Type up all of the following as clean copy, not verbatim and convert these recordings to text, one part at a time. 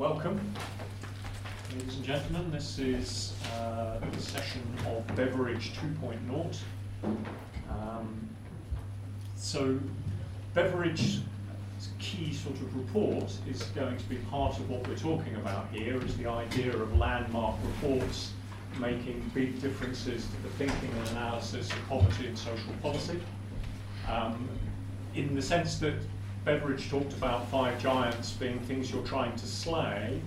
Welcome, ladies and gentlemen. This is the session of Beveridge 2.0. So Beveridge's key sort of report is going to be part of what we're talking about here, is the idea of landmark reports making big differences to the thinking and analysis of poverty and social policy. In the sense that Beveridge talked about five giants being things you're trying to slay,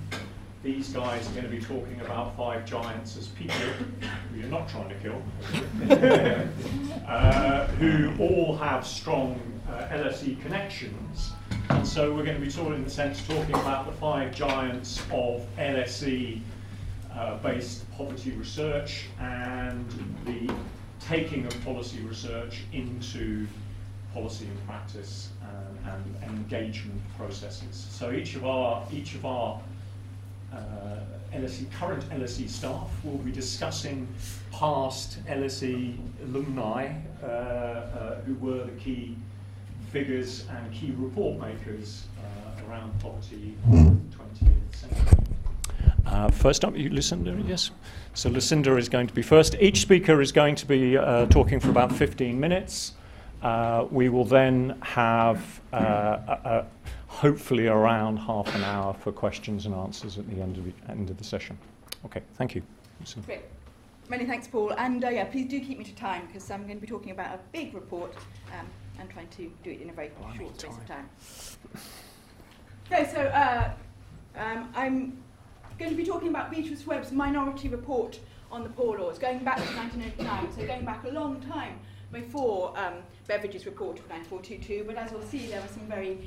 these guys are going to be talking about five giants as people who you're not trying to kill, who all have strong LSE connections. And so we're going to be sort of, in the sense, talking about the five giants of LSE based poverty research and the taking of policy research into policy and practice and engagement processes. So each of our current LSE staff will be discussing past LSE alumni who were the key figures and key report makers around poverty in the 20th century. First up, Lucinda, yes? So Lucinda is going to be first. Each speaker is going to be talking for about 15 minutes. We will then have hopefully around half an hour for questions and answers at the end of the session. Okay, thank you. Great. Many thanks, Paul. And yeah, please do keep me to time, because I'm going to be talking about a big report and trying to do it in a very short space of time. Okay, so I'm going to be talking about Beatrice Webb's Minority Report on the Poor Laws, going back to 1909, so going back a long time before Beveridge's report of 9422, but as we'll see, there were some very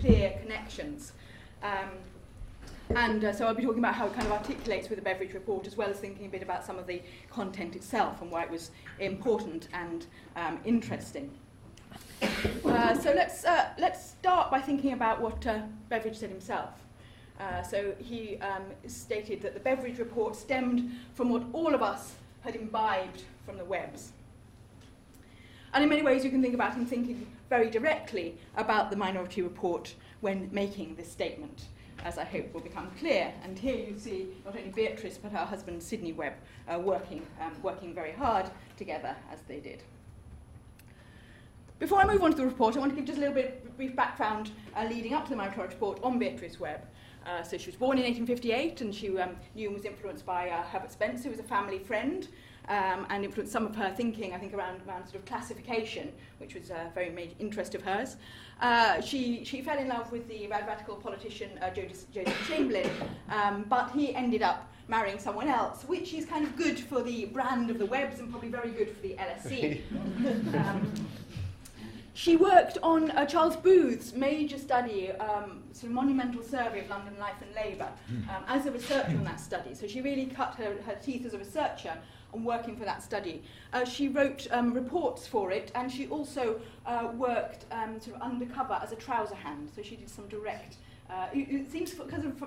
clear connections. So I'll be talking about how it kind of articulates with the Beveridge report, as well as thinking a bit about some of the content itself and why it was important and interesting. So let's start by thinking about what Beveridge said himself. So he stated that the Beveridge report stemmed from what all of us had imbibed from the Webbs. And in many ways, you can think about him thinking very directly about the Minority Report when making this statement, as I hope will become clear. And here you see not only Beatrice, but her husband, Sidney Webb, working very hard together as they did. Before I move on to the report, I want to give just a little bit of brief background leading up to the Minority Report on Beatrice Webb. So she was born in 1858, and she knew and was influenced by Herbert Spencer, who was a family friend. And influenced some of her thinking, I think, around sort of classification, which was a very major interest of hers. She fell in love with the radical politician Joseph Chamberlain, but he ended up marrying someone else, which is kind of good for the brand of the Webbs and probably very good for the LSE. She worked on Charles Booth's major study, sort of monumental survey of London life and labour, as a researcher on that study. So she really cut her teeth as a researcher on working for that study. She wrote reports for it, and she also worked sort of undercover as a trouser hand, so she did some direct. It seems, because of,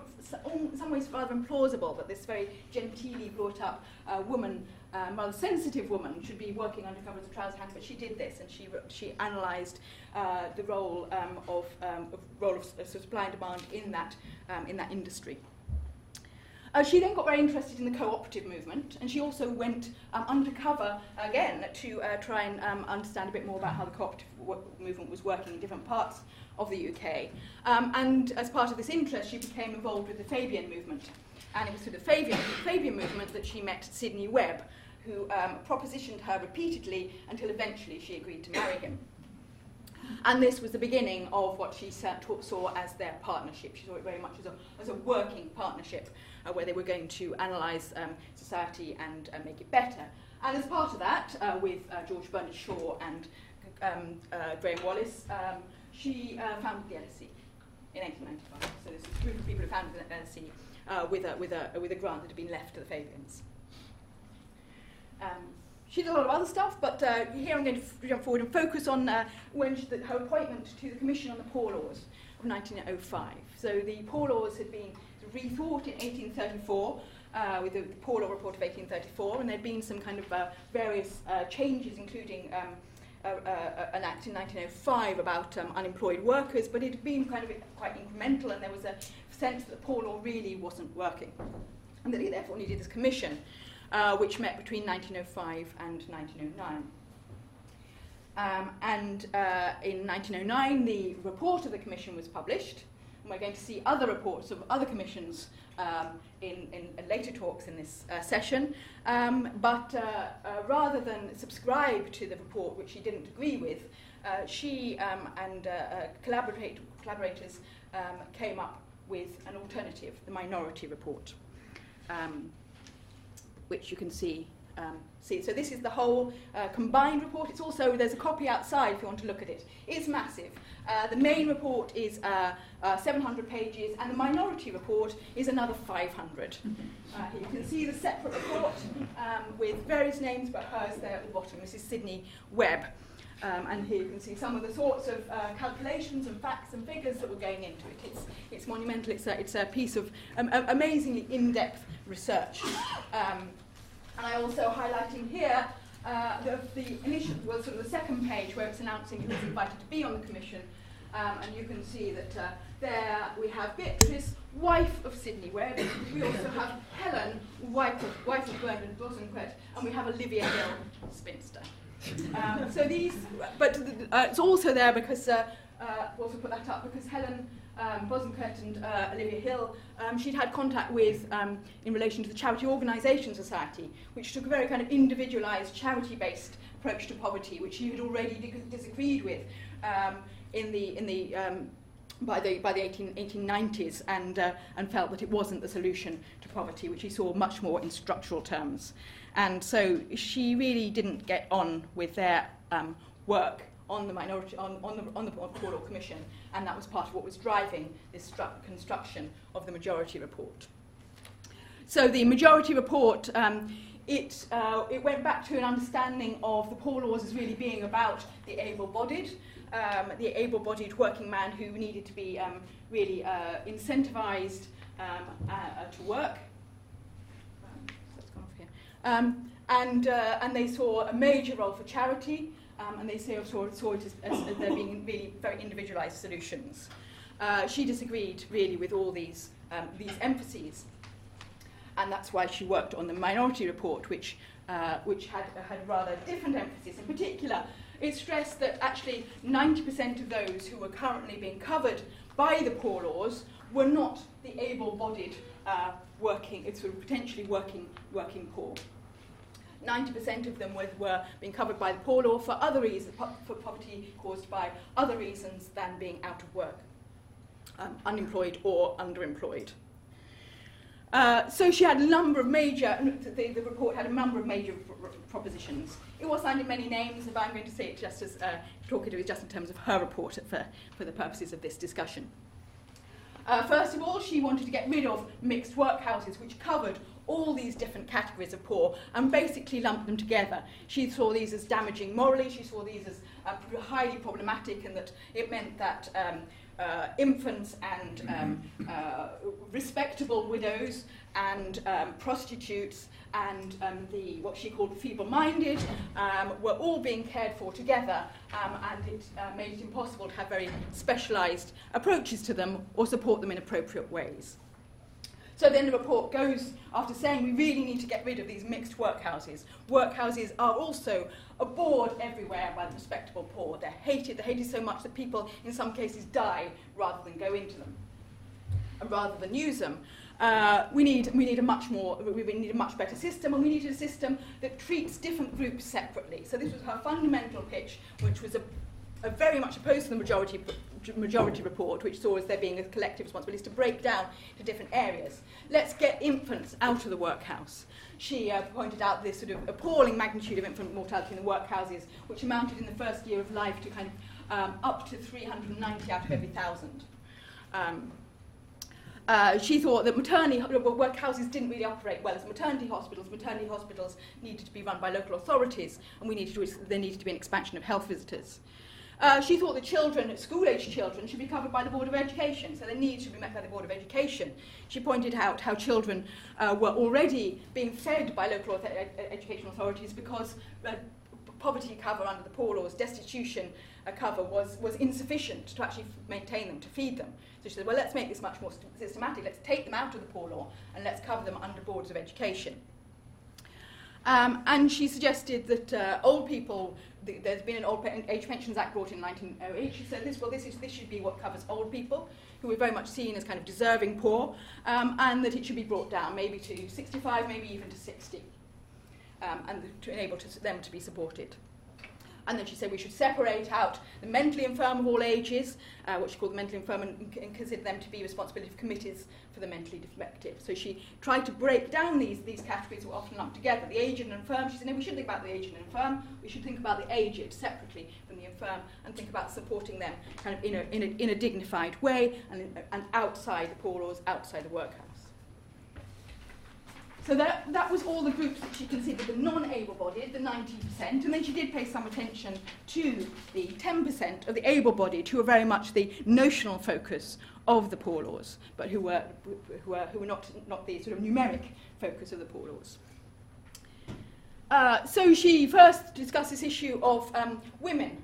in some ways, rather implausible that this very genteelly brought up woman, rather sensitive woman, should be working undercover as a trouser hand, but she did this, and she analysed the role of supply and demand in that industry. She then got very interested in the cooperative movement, and she also went undercover again to try and understand a bit more about how the cooperative movement was working in different parts of the UK. And as part of this interest, she became involved with the Fabian movement. And it was through the Fabian movement that she met Sidney Webb, who propositioned her repeatedly until eventually she agreed to marry him. And this was the beginning of what she saw as their partnership. She saw it very much as a working partnership, where they were going to analyse society and make it better. And as part of that, with George Bernard Shaw and Graham Wallace, she founded the LSE in 1895. So this was a group of people who founded the LSE with a grant that had been left to the Fabians. She did a lot of other stuff, but here I'm going to jump forward and focus on her appointment to the Commission on the Poor Laws of 1905. So the Poor Laws had been rethought in 1834 with the Poor Law Report of 1834, and there had been some kind of various changes, including an act in 1905 about unemployed workers, but it had been kind of quite incremental, and there was a sense that the poor law really wasn't working, and that they therefore needed this commission, which met between 1905 and 1909. In 1909, the report of the commission was published, and we're going to see other reports of other commissions in later talks in this session. Rather than subscribe to the report, which she didn't agree with, she and collaborators came up with an alternative, the Minority Report, which you can see. So this is the whole combined report. It's also, there's a copy outside if you want to look at it. It's massive. The main report is 700 pages, and the Minority Report is another 500. You can see the separate report with various names, but hers there at the bottom. This is Sidney Webb. And here you can see some of the sorts of calculations and facts and figures that were going into it. It's monumental. It's a piece of amazingly in-depth research. And I also highlighting here the initial, well, sort of the second page where it's announcing who was invited to be on the commission, and you can see that there we have Beatrice, wife of Sidney Webb. We also have Helen, wife of Bernard Bosanquet, and we have Octavia Hill, spinster. So these, but it's also there because we'll also put that up because Helen Bosanquet and Octavia Hill, she'd had contact with in relation to the Charity Organisation Society, which took a very kind of individualised, charity-based approach to poverty, which she had already disagreed with by the 1890s, and felt that it wasn't the solution to poverty, which she saw much more in structural terms. And so she really didn't get on with their work on the minority, on the Poor Law Commission, and that was part of what was driving this construction of the Majority Report. So the Majority Report, it went back to an understanding of the poor laws as really being about the able-bodied working man who needed to be really incentivized to work. And they saw a major role for charity. And they saw it as there being really very individualised solutions. She disagreed really with all these emphases, and that's why she worked on the Minority Report, which had rather different emphasis. In particular, it stressed that actually 90% of those who were currently being covered by the poor laws were not the able-bodied potentially working poor. 90% of them were being covered by the poor law for other reasons, for poverty caused by other reasons than being out of work, unemployed or underemployed. So she had a number of major, the report had a number of major propositions. It was signed in many names, but I'm going to say it just as talking to it just in terms of her report for the purposes of this discussion. First of all, she wanted to get rid of mixed workhouses, which covered all these different categories of poor and basically lumped them together. She saw these as damaging morally, she saw these as highly problematic, and that it meant that infants and respectable widows and prostitutes and what she called feeble-minded were all being cared for together, and it made it impossible to have very specialised approaches to them or support them in appropriate ways. So then the report goes after saying we really need to get rid of these mixed workhouses. Workhouses are also abhorred everywhere by the respectable poor. They're hated. They're hated so much that people, in some cases, die rather than go into them, and rather than use them. We need a much better system, and we need a system that treats different groups separately. So this was her fundamental pitch, which was a very much opposed to the Majority Report, which saw as there being a collective responsibility to break down to different areas. Let's get infants out of the workhouse. She pointed out this sort of appalling magnitude of infant mortality in the workhouses, which amounted in the first year of life to kind of up to 390 out of every 1,000. She thought that workhouses didn't really operate well as maternity hospitals. Maternity hospitals needed to be run by local authorities, and there needed to be an expansion of health visitors. She thought that school-aged children, should be covered by the Board of Education, so their needs should be met by the Board of Education. She pointed out how children were already being fed by local education authorities because poverty cover under the Poor Laws, destitution cover was insufficient to actually maintain them, to feed them. So she said, well, let's make this much more systematic. Let's take them out of the Poor Law and let's cover them under boards of education. And she suggested that old people, there's been an Old Age Pensions Act brought in 1908. She said, this should be what covers old people, who were very much seen as kind of deserving poor, and that it should be brought down maybe to 65, maybe even to 60, and to enable them to be supported. And then she said we should separate out the mentally infirm of all ages, what she called the mentally infirm, and consider them to be responsibility of committees for the mentally defective. So she tried to break down these categories that were often lumped together. The aged and infirm, she said, no, we shouldn't think about the aged and infirm. We should think about the aged separately from the infirm and think about supporting them kind of in a dignified way and outside the Poor Laws, outside the workhouse. So that was all the groups that she considered the non-able-bodied, the 90%, and then she did pay some attention to the 10% of the able-bodied, who were very much the notional focus of the Poor Laws, but who were not the sort of numeric focus of the Poor Laws. So she first discussed this issue of women.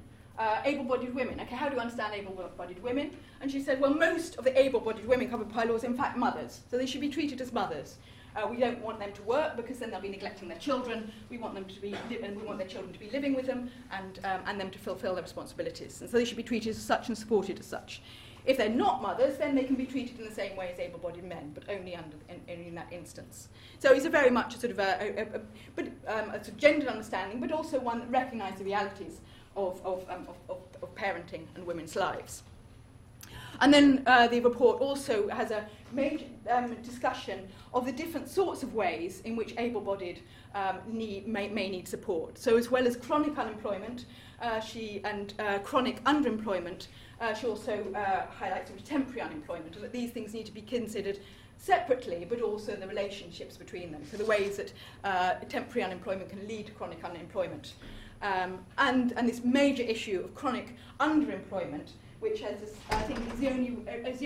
Able-bodied women. Okay, how do you understand able-bodied women? And she said, well, most of the able-bodied women covered by laws, in fact, mothers. So they should be treated as mothers. We don't want them to work because then they'll be neglecting their children. We want them to be, and we want their children to be living with them and them to fulfil their responsibilities. And so they should be treated as such and supported as such. If they're not mothers, then they can be treated in the same way as able-bodied men, but only in that instance. So it's a very much a sort of a sort of gendered understanding, but also one that recognises the realities of parenting and women's lives. And then the report also has a major discussion of the different sorts of ways in which able-bodied may need support. So as well as chronic unemployment and chronic underemployment, she also highlights sort of temporary unemployment, and that these things need to be considered separately, but also the relationships between them, so the ways that temporary unemployment can lead to chronic unemployment. And this major issue of chronic underemployment, which has, I think, is the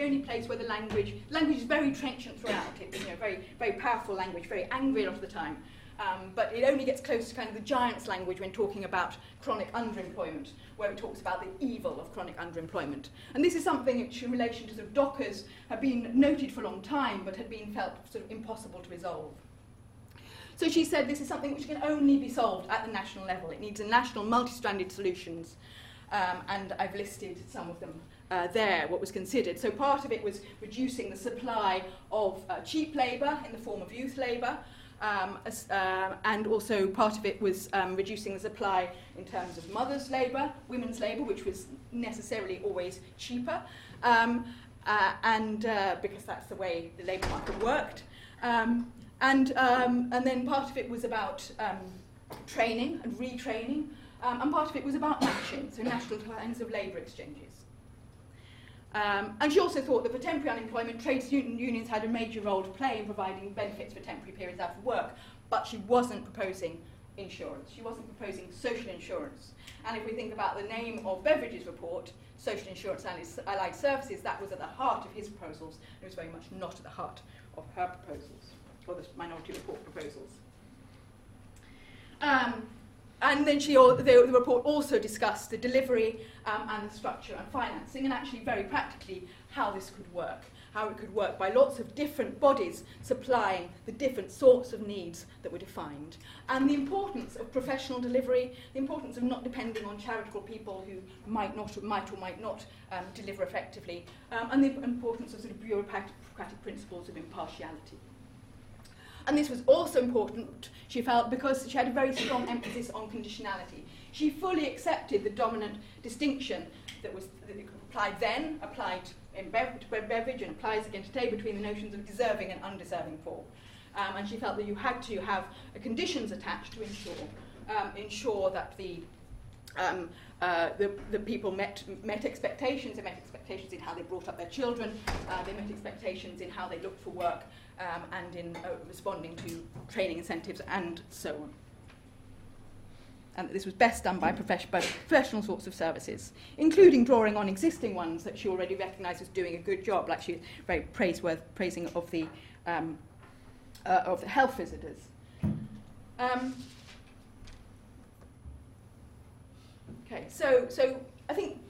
only place where the language is very trenchant throughout. It's very, very powerful language, very angry a lot of the time. But it only gets close to kind of the giant's language when talking about chronic underemployment, where it talks about the evil of chronic underemployment. And this is something which, in relation to sort of dockers, had been noted for a long time, but had been felt sort of impossible to resolve. So she said this is something which can only be solved at the national level. It needs a national multi-stranded solutions, and I've listed some of them there, what was considered. So part of it was reducing the supply of cheap labour in the form of youth labour, and also part of it was reducing the supply in terms of mothers' labour, women's labour, which was necessarily always cheaper, and because that's the way the labour market worked. And then part of it was about training and retraining, and part of it was about matching, so national kinds of labour exchanges. And she also thought that for temporary unemployment, trade unions had a major role to play in providing benefits for temporary periods out of work, but she wasn't proposing insurance. She wasn't proposing social insurance. And if we think about the name of Beveridge's report, Social Insurance and Allied Services, that was at the heart of his proposals, and it was very much not at the heart of her proposals, or the Minority Report proposals. And then the report also discussed the delivery and the structure and financing, and actually very practically how this could work, how it could work by lots of different bodies supplying the different sorts of needs that were defined, and the importance of professional delivery, the importance of not depending on charitable people who might or might not deliver effectively, and the importance of sort of bureaucratic principles of impartiality. And this was also important, she felt, because she had a very strong emphasis on conditionality. She fully accepted the dominant distinction that applied then, applied in Beveridge, and applies again today between the notions of deserving and undeserving poor. And she felt that you had to have conditions attached to ensure that the people met expectations. They met expectations in how they brought up their children. They met expectations in how they looked for work, and in responding to training incentives and so on. And this was best done by professional sorts of services, including drawing on existing ones that she already recognised as doing a good job, like she was very praising of the health visitors. Okay, so I think,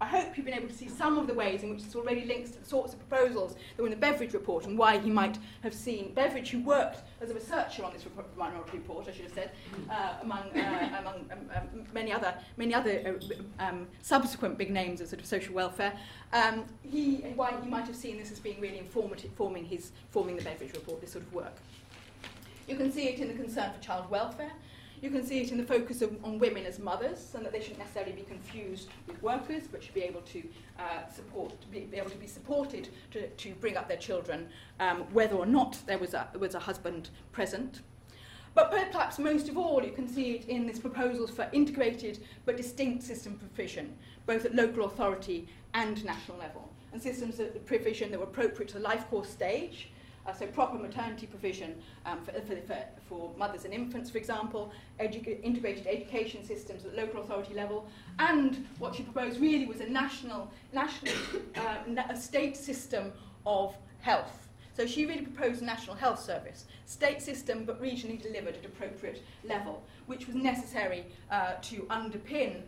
I hope you've been able to see some of the ways in which this already links to the sorts of proposals that were in the Beveridge report and why he might have seen Beveridge, who worked as a researcher on this minority report, I should have said, among many other subsequent big names of sort of social welfare. Why he might have seen this as being really informative, forming the Beveridge report, this sort of work. You can see it in the concern for child welfare. You can see it in the focus on women as mothers, and that they shouldn't necessarily be confused with workers, but should be able to be supported to bring up their children, whether or not there was a husband present. But perhaps most of all, you can see it in these proposals for integrated but distinct system provision, both at local authority and national level, and systems of provision that were appropriate to the life course stage. So proper maternity provision for mothers and infants, for example, integrated education systems at local authority level, and what she proposed really was a national state system of health. So she really proposed a national health service, state system but regionally delivered at appropriate level, which was necessary to underpin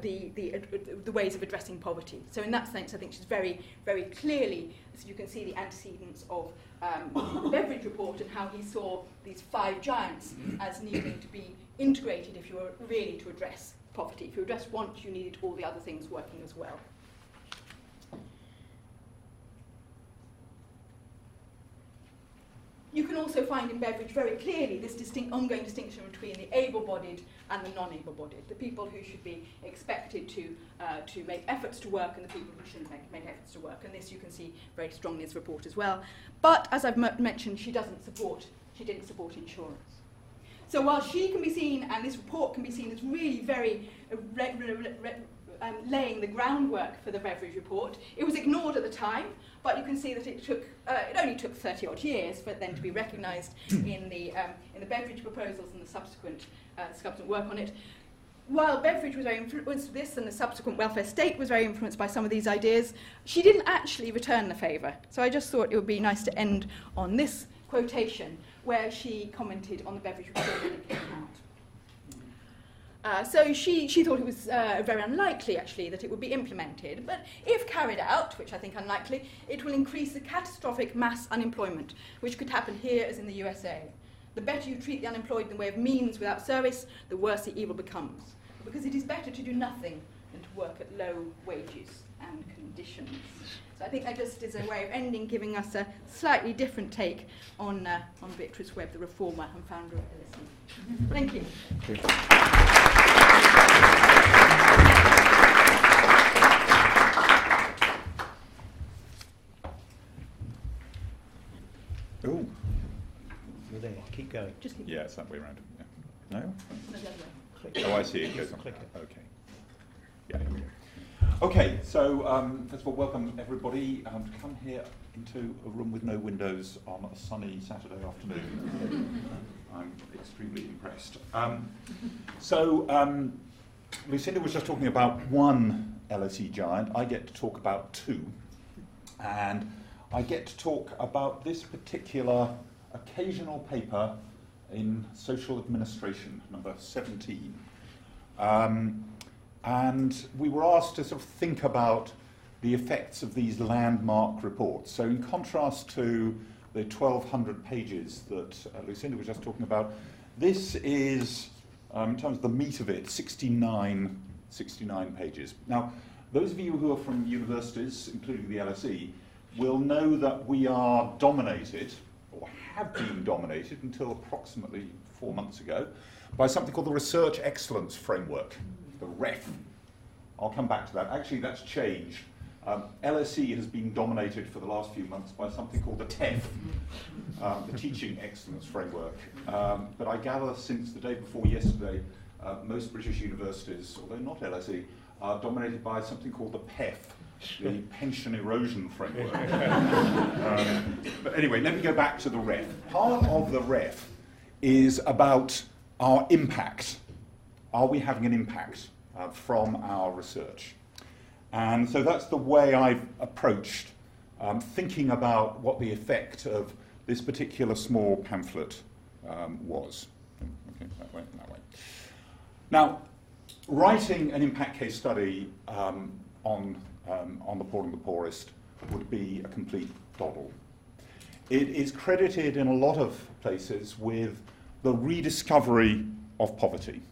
the ways of addressing poverty. So in that sense, I think she's very, very clearly, as you can see, the antecedents of the Beveridge report and how he saw these five giants as needing to be integrated if you were really to address poverty. If you address want, you needed all the other things working as well. You can also find in Beveridge very clearly this ongoing distinction between the able-bodied and the non-able-bodied, the people who should be expected to make efforts to work and the people who shouldn't make efforts to work. And this you can see very strongly in this report as well. But as I've mentioned, she didn't support insurance. So while she can be seen, and this report can be seen, as really very laying the groundwork for the Beveridge report, it was ignored at the time. But you can see that it only took 30-odd years for it then to be recognised in the Beveridge proposals and the subsequent work on it. While Beveridge was very influenced by this, and the subsequent welfare state was very influenced by some of these ideas, she didn't actually return the favour. So I just thought it would be nice to end on this quotation, where she commented on the Beveridge report when it came out. So she thought it was very unlikely, actually, that it would be implemented. But if carried out, which I think unlikely, it will increase the catastrophic mass unemployment, which could happen here as in the USA. The better you treat the unemployed in the way of means without service, the worse the evil becomes. Because it is better to do nothing than to work at low wages and conditions. So I think that just is a way of ending, giving us a slightly different take on Beatrice Webb, the reformer and founder of LSE. Thank you. Thank you. Oh, you're there. Keep going. Just keep going. Yeah, it's that way around. Yeah. No? No, the other way. Oh, I see. It goes on. Click it. Okay. Yeah. Okay. So, first of all, welcome everybody. To come here into a room with no windows on a sunny Saturday afternoon, I'm extremely impressed. Lucinda was just talking about one LSE giant. I get to talk about two, and I get to talk about this particular occasional paper in Social Administration, number 17. And we were asked to sort of think about the effects of these landmark reports. So in contrast to the 1,200 pages that Lucinda was just talking about, this is, in terms of the meat of it, 69 pages. Now, those of you who are from universities, including the LSE, will know that we are dominated, or have been dominated until approximately 4 months ago, by something called the Research Excellence Framework, the REF. I'll come back to that. Actually, that's changed. LSE has been dominated for the last few months by something called the TEF, the Teaching Excellence Framework. But I gather since the day before yesterday, most British universities, although not LSE, are dominated by something called the PEF, the Pension Erosion Framework. But anyway, let me go back to the REF. Part of the REF is about our impact. Are we having an impact from our research? And so that's the way I've approached thinking about what the effect of this particular small pamphlet was. Okay, that way. Now, Writing an impact case study on the poor and the poorest would be a complete doddle. It is credited in a lot of places with the rediscovery of poverty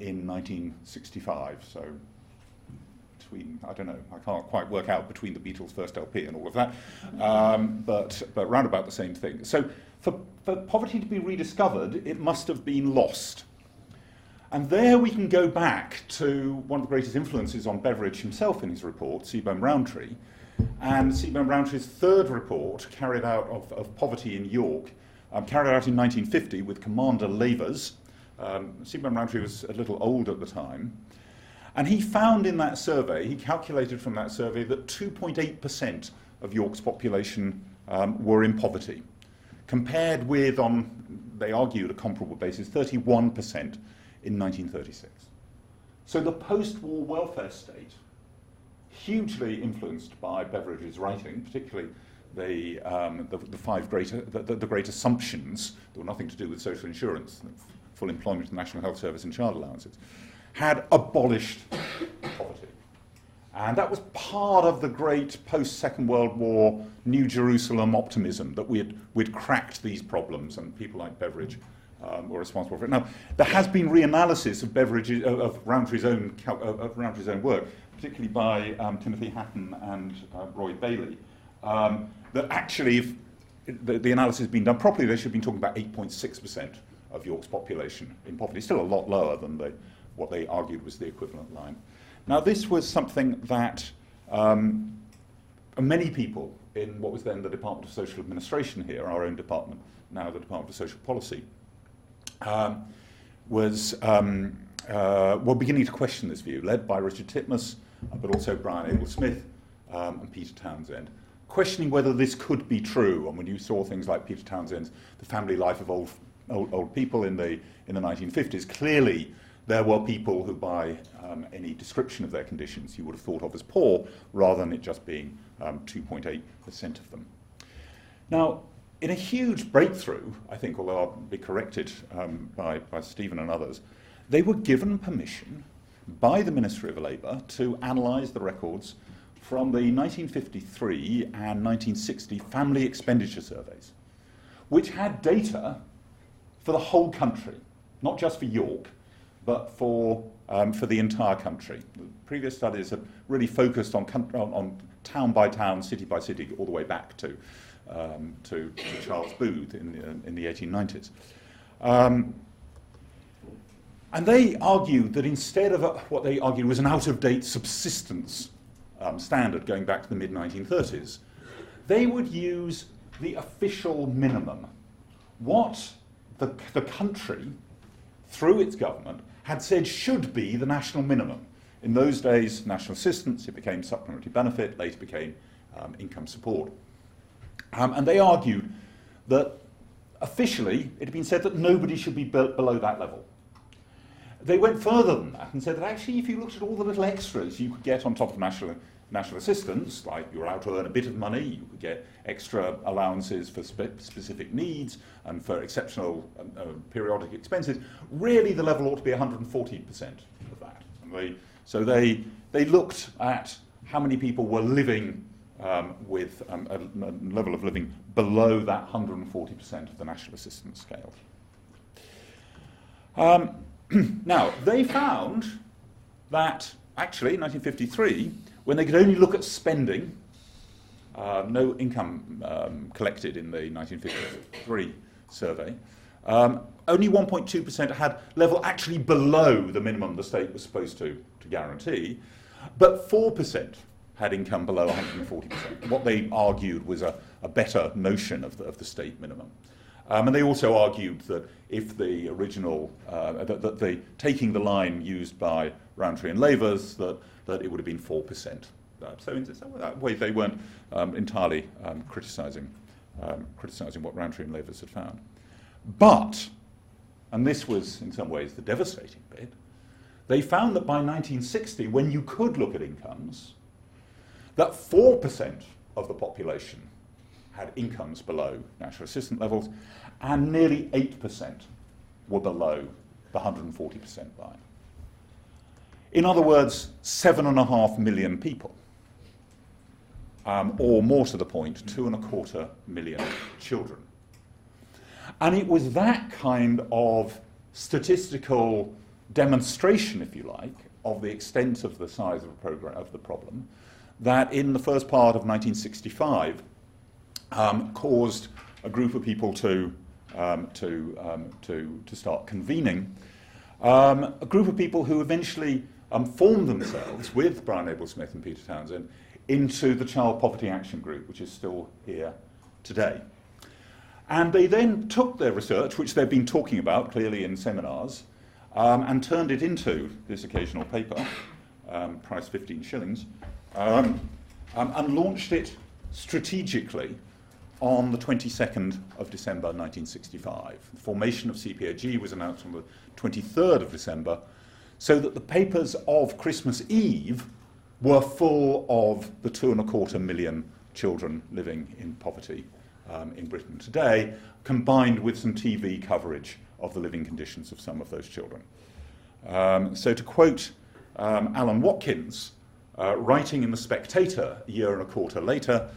in 1965. So between, I don't know, I can't quite work out between the Beatles' first LP and all of that, but round about the same thing. So for poverty to be rediscovered, it must have been lost. And there we can go back to one of the greatest influences on Beveridge himself in his report, Seebohm Rowntree, and Seebohm Rountree's third report carried out of poverty in York, carried out in 1950 with Commander Lavers. Seebohm Rowntree was a little old at the time. And he found in that survey, he calculated from that survey, that 2.8% of York's population were in poverty, compared with, on, they argued, a comparable basis, 31% in 1936. So the post-war welfare state, hugely influenced by Beveridge's writing, particularly the great assumptions that were nothing to do with social insurance, full employment, national health service, and child allowances, had abolished poverty. And that was part of the great post-Second World War New Jerusalem optimism, that we'd cracked these problems, and people like Beveridge were responsible for it. Now, there has been reanalysis of Beveridge, of Rountree's own work, particularly by Timothy Hatton and Roy Bailey, that actually, if the analysis has been done properly, they should have been talking about 8.6% of York's population in poverty, still a lot lower than what they argued was the equivalent line. Now, this was something that many people in what was then the Department of Social Administration here, our own department, now the Department of Social Policy, were beginning to question this view, led by Richard Titmuss, but also Brian Abel-Smith and Peter Townsend, questioning whether this could be true. And when you saw things like Peter Townsend's The Family Life of Old People in the 1950s, clearly there were people who, by any description of their conditions, you would have thought of as poor, rather than it just being 2.8% of them. Now, in a huge breakthrough, I think, although I'll be corrected by Stephen and others, they were given permission by the Ministry of Labour to analyse the records from the 1953 and 1960 family expenditure surveys, which had data for the whole country, not just for York, but for the entire country. The previous studies have really focused on town by town, city by city, all the way back to Charles Booth in the 1890s. And they argued that instead of what they argued was an out-of-date subsistence standard going back to the mid-1930s, they would use the official minimum, what the country, through its government, had said should be the national minimum. In those days, national assistance, it became supplementary benefit, later became income support. And they argued that officially it had been said that nobody should be below that level. They went further than that and said that actually, if you looked at all the little extras you could get on top of national assistance, like you were allowed to earn a bit of money, you could get extra allowances for specific needs and for exceptional periodic expenses, really the level ought to be 140% of that. And they looked at how many people were living with a level of living below that 140% of the national assistance scale. Now, they found that, actually, in 1953, when they could only look at spending, no income collected in the 1953 survey, only 1.2% had level actually below the minimum the state was supposed to guarantee, but 4% had income below 140%, what they argued was a better notion of the state minimum. And they also argued that if the original, taking the line used by Rowntree and Lavers, that it would have been 4%. So in that way, they weren't entirely criticising what Rowntree and Lavers had found. But, and this was in some ways the devastating bit, they found that by 1960, when you could look at incomes, that 4% of the population had incomes below national assistance levels, and nearly 8% were below the 140% line. In other words, 7.5 million people, or more to the point, 2.25 million children. And it was that kind of statistical demonstration, if you like, of the extent of the size of the problem, that in the first part of 1965 caused a group of people to start convening, a group of people who eventually formed themselves with Brian Abel-Smith and Peter Townsend into the Child Poverty Action Group, which is still here today. And they then took their research, which they've been talking about clearly in seminars, and turned it into this occasional paper, priced 15 shillings, and launched it strategically on the 22nd of December 1965. The formation of CPAG was announced on the 23rd of December, so that the papers of Christmas Eve were full of the 2.25 million children living in poverty in Britain today, combined with some TV coverage of the living conditions of some of those children. So to quote Alan Watkins, writing in The Spectator a year and a quarter later,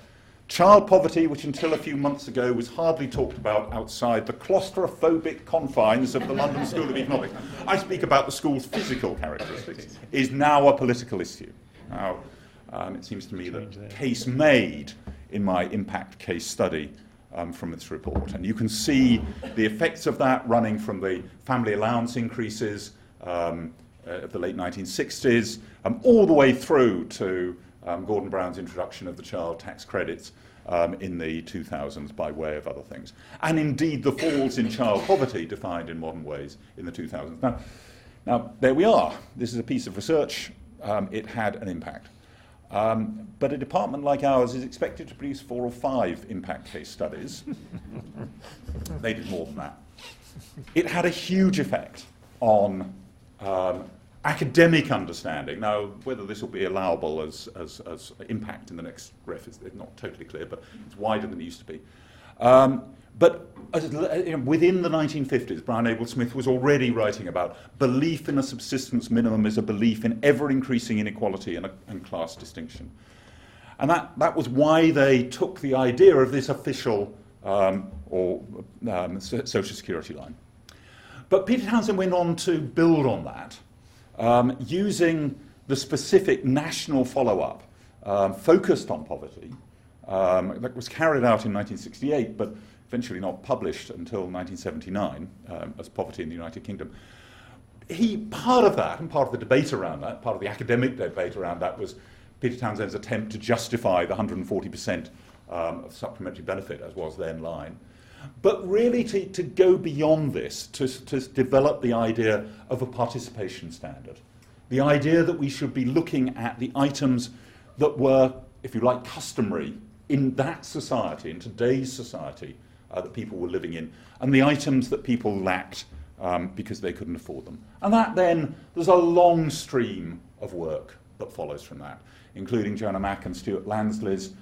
"Child poverty, which until a few months ago was hardly talked about outside the claustrophobic confines of the London School of Economics," I speak about the school's physical characteristics, "is now a political issue." Now, it seems to me that case made in my impact case study from its report. And you can see the effects of that running from the family allowance increases of the late 1960s all the way through to Gordon Brown's introduction of the child tax credits in the 2000s by way of other things. And indeed, the falls in child poverty defined in modern ways in the 2000s. Now, there we are. This is a piece of research. It had an impact. But a department like ours is expected to produce 4 or 5 impact case studies. They did more than that. It had a huge effect on academic understanding. Now, whether this will be allowable as impact in the next ref is not totally clear, but it's wider than it used to be. Within the 1950s, Brian Abel-Smith was already writing about belief in a subsistence minimum is a belief in ever-increasing inequality and class distinction. And that was why they took the idea of this official social security line. But Peter Townsend went on to build on that, using the specific national follow-up focused on poverty that was carried out in 1968, but eventually not published until 1979 as Poverty in the United Kingdom. Part of that, and part of the debate around that, part of the academic debate around that, was Peter Townsend's attempt to justify the 140% of supplementary benefit, as was then line. But really to go beyond this, to develop the idea of a participation standard. The idea that we should be looking at the items that were, if you like, customary in that society, in today's society, that people were living in, and the items that people lacked because they couldn't afford them. And that then, there's a long stream of work that follows from that, including Joanna Mack and Stuart Lansley's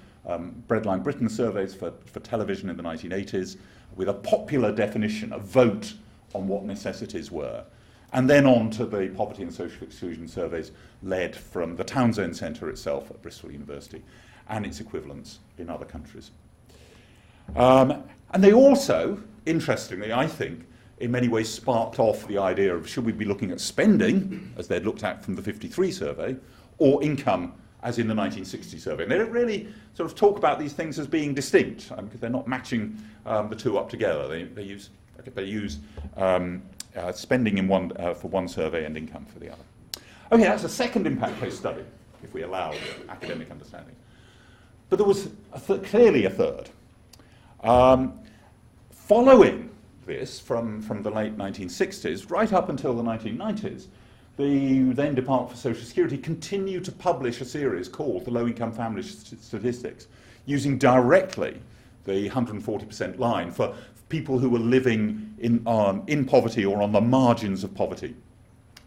Breadline Britain surveys for television in the 1980s, with a popular definition, a vote on what necessities were. And then on to the poverty and social exclusion surveys led from the Townsend Centre itself at Bristol University and its equivalents in other countries. And they also, interestingly, I think, in many ways sparked off the idea of should we be looking at spending, as they'd looked at from the 53 survey, or income, as in the 1960 survey. And they don't really sort of talk about these things as being distinct, because they're not matching the two up together. They use spending in one, for one survey and income for the other. Okay, that's a second impact case study, if we allow academic understanding. But there was clearly a third. Following this from the late 1960s, right up until the 1990s, the then Department for Social Security continued to publish a series called the Low Income Family Statistics, using directly the 140% line for people who were living in poverty or on the margins of poverty,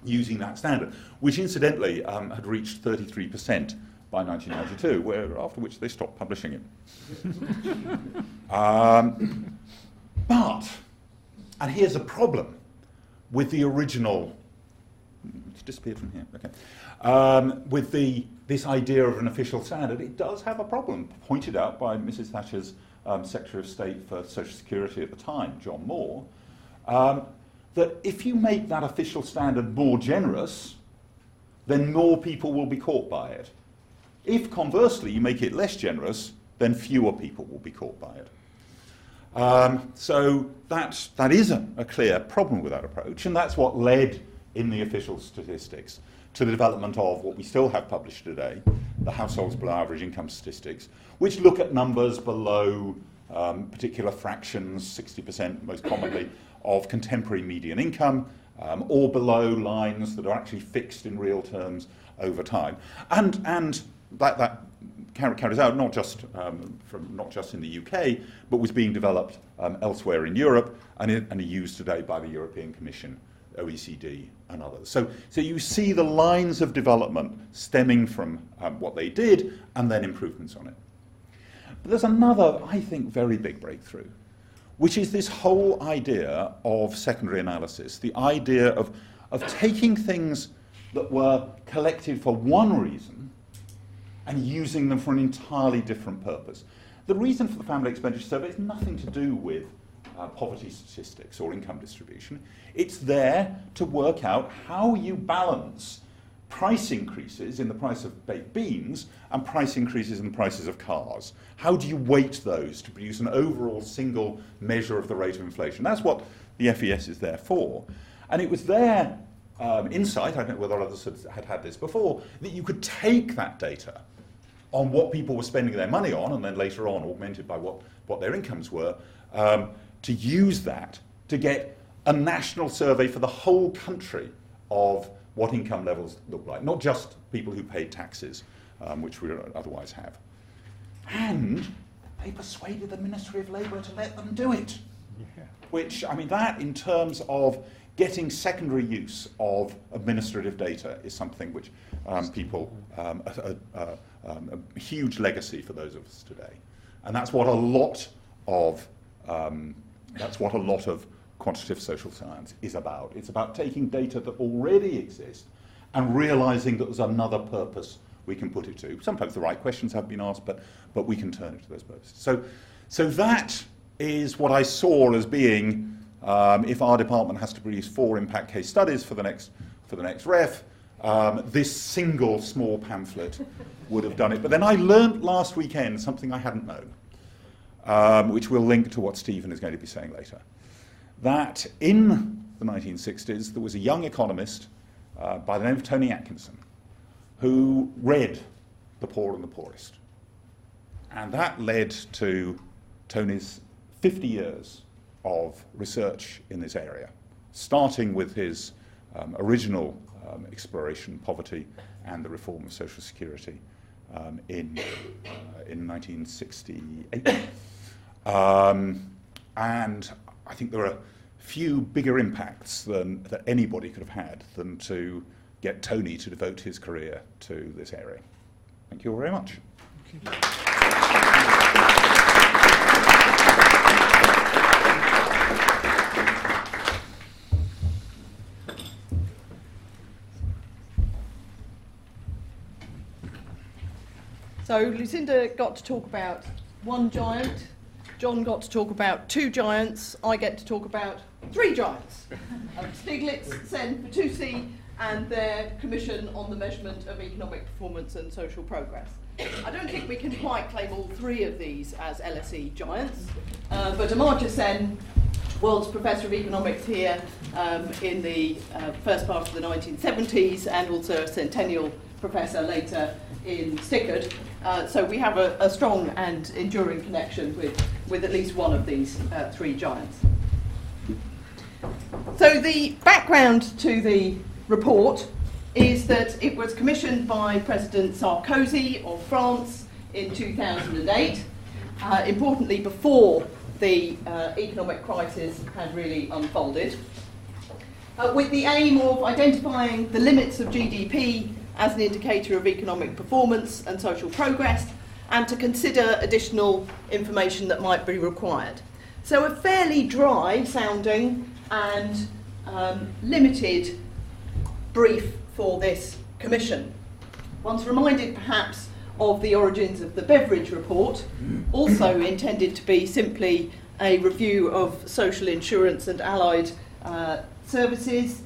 using that standard, which incidentally had reached 33% by 1992, after which they stopped publishing it. But, and here's a problem with the original disappeared from here. Okay. With this idea of an official standard, it does have a problem, pointed out by Mrs. Thatcher's Secretary of State for Social Security at the time, John Moore, that if you make that official standard more generous, then more people will be caught by it. If, conversely, you make it less generous, then fewer people will be caught by it. So that is a clear problem with that approach, and that's what led in the official statistics to the development of what we still have published today, the households below average income statistics, which look at numbers below particular fractions, 60% most commonly, of contemporary median income, or below lines that are actually fixed in real terms over time. And that carries out not just in the UK, but was being developed elsewhere in Europe and are used today by the European Commission, OECD, and others. So you see the lines of development stemming from what they did and then improvements on it. But there's another, I think, very big breakthrough, which is this whole idea of secondary analysis, the idea of taking things that were collected for one reason and using them for an entirely different purpose. The reason for the family expenditure survey is nothing to do with poverty statistics or income distribution. It's there to work out how you balance price increases in the price of baked beans and price increases in the prices of cars. How do you weight those to produce an overall single measure of the rate of inflation? That's what the FES is there for. And it was their insight, I don't know whether others had this before, that you could take that data on what people were spending their money on and then later on augmented by what their incomes were, to use that to get a national survey for the whole country of what income levels look like, not just people who paid taxes, which we don't otherwise have. And they persuaded the Ministry of Labour to let them do it, yeah. Which, I mean, that in terms of getting secondary use of administrative data is something which people, a huge legacy for those of us today. And that's what a lot of quantitative social science is about. It's about taking data that already exists and realizing that there's another purpose we can put it to. Sometimes the right questions have been asked, but we can turn it to those purposes. So that is what I saw as being, if our department has to produce 4 impact case studies for the next ref, this single small pamphlet would have done it. But then I learnt last weekend something I hadn't known, which will link to what Stephen is going to be saying later, that in the 1960s there was a young economist by the name of Tony Atkinson who read The Poor and the Poorest. And that led to Tony's 50 years of research in this area, starting with his original exploration, poverty and the reform of Social Security in 1968. And I think there are few bigger impacts that anybody could have had than to get Tony to devote his career to this area. Thank you all very much. So Lucinda got to talk about one giant, John got to talk about 2 giants, I get to talk about 3 giants. Stiglitz, Sen, Bertuzzi, and their Commission on the Measurement of Economic Performance and Social Progress. I don't think we can quite claim all 3 of these as LSE giants, but Amartya Sen, World's Professor of Economics here in the first part of the 1970s, and also a centennial professor later in Stickard. So we have a strong and enduring connection with at least one of these 3 giants. So the background to the report is that it was commissioned by President Sarkozy of France in 2008, importantly before the economic crisis had really unfolded, with the aim of identifying the limits of GDP as an indicator of economic performance and social progress, and to consider additional information that might be required. So a fairly dry sounding and limited brief for this commission. One's reminded perhaps of the origins of the Beveridge Report, also intended to be simply a review of social insurance and allied services,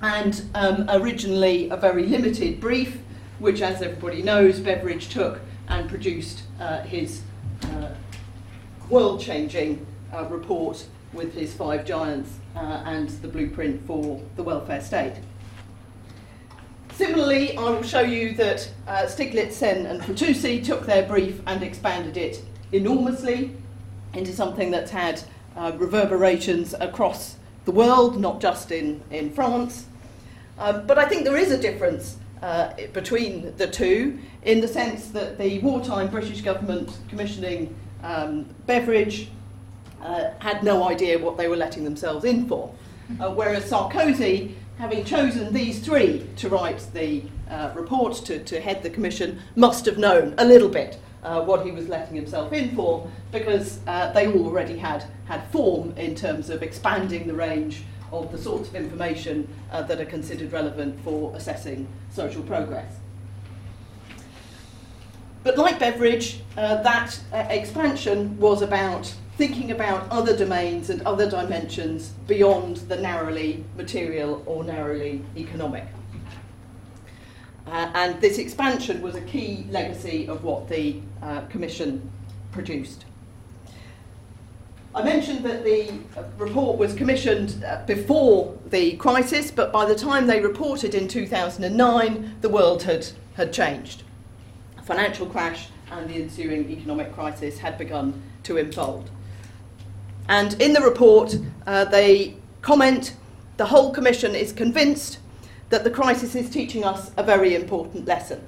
and originally a very limited brief, which, as everybody knows, Beveridge took and produced his world-changing report with his five giants and the blueprint for the welfare state. Similarly, I will show you that Stiglitz, Sen and Fatuzzi took their brief and expanded it enormously into something that's had reverberations across the world, not just in France. But I think there is a difference between the two, in the sense that the wartime British government commissioning Beveridge had no idea what they were letting themselves in for, whereas Sarkozy, having chosen these three to write the report, to head the commission, must have known a little bit what he was letting himself in for, because they already had form in terms of expanding the range of the sorts of information that are considered relevant for assessing social progress. But like Beveridge, that expansion was about thinking about other domains and other dimensions beyond the narrowly material or narrowly economic. And this expansion was a key legacy of what the Commission produced. I mentioned that the report was commissioned before the crisis, but by the time they reported in 2009, the world had changed. A financial crash and the ensuing economic crisis had begun to unfold. And in the report, they comment, the whole Commission is convinced that the crisis is teaching us a very important lesson,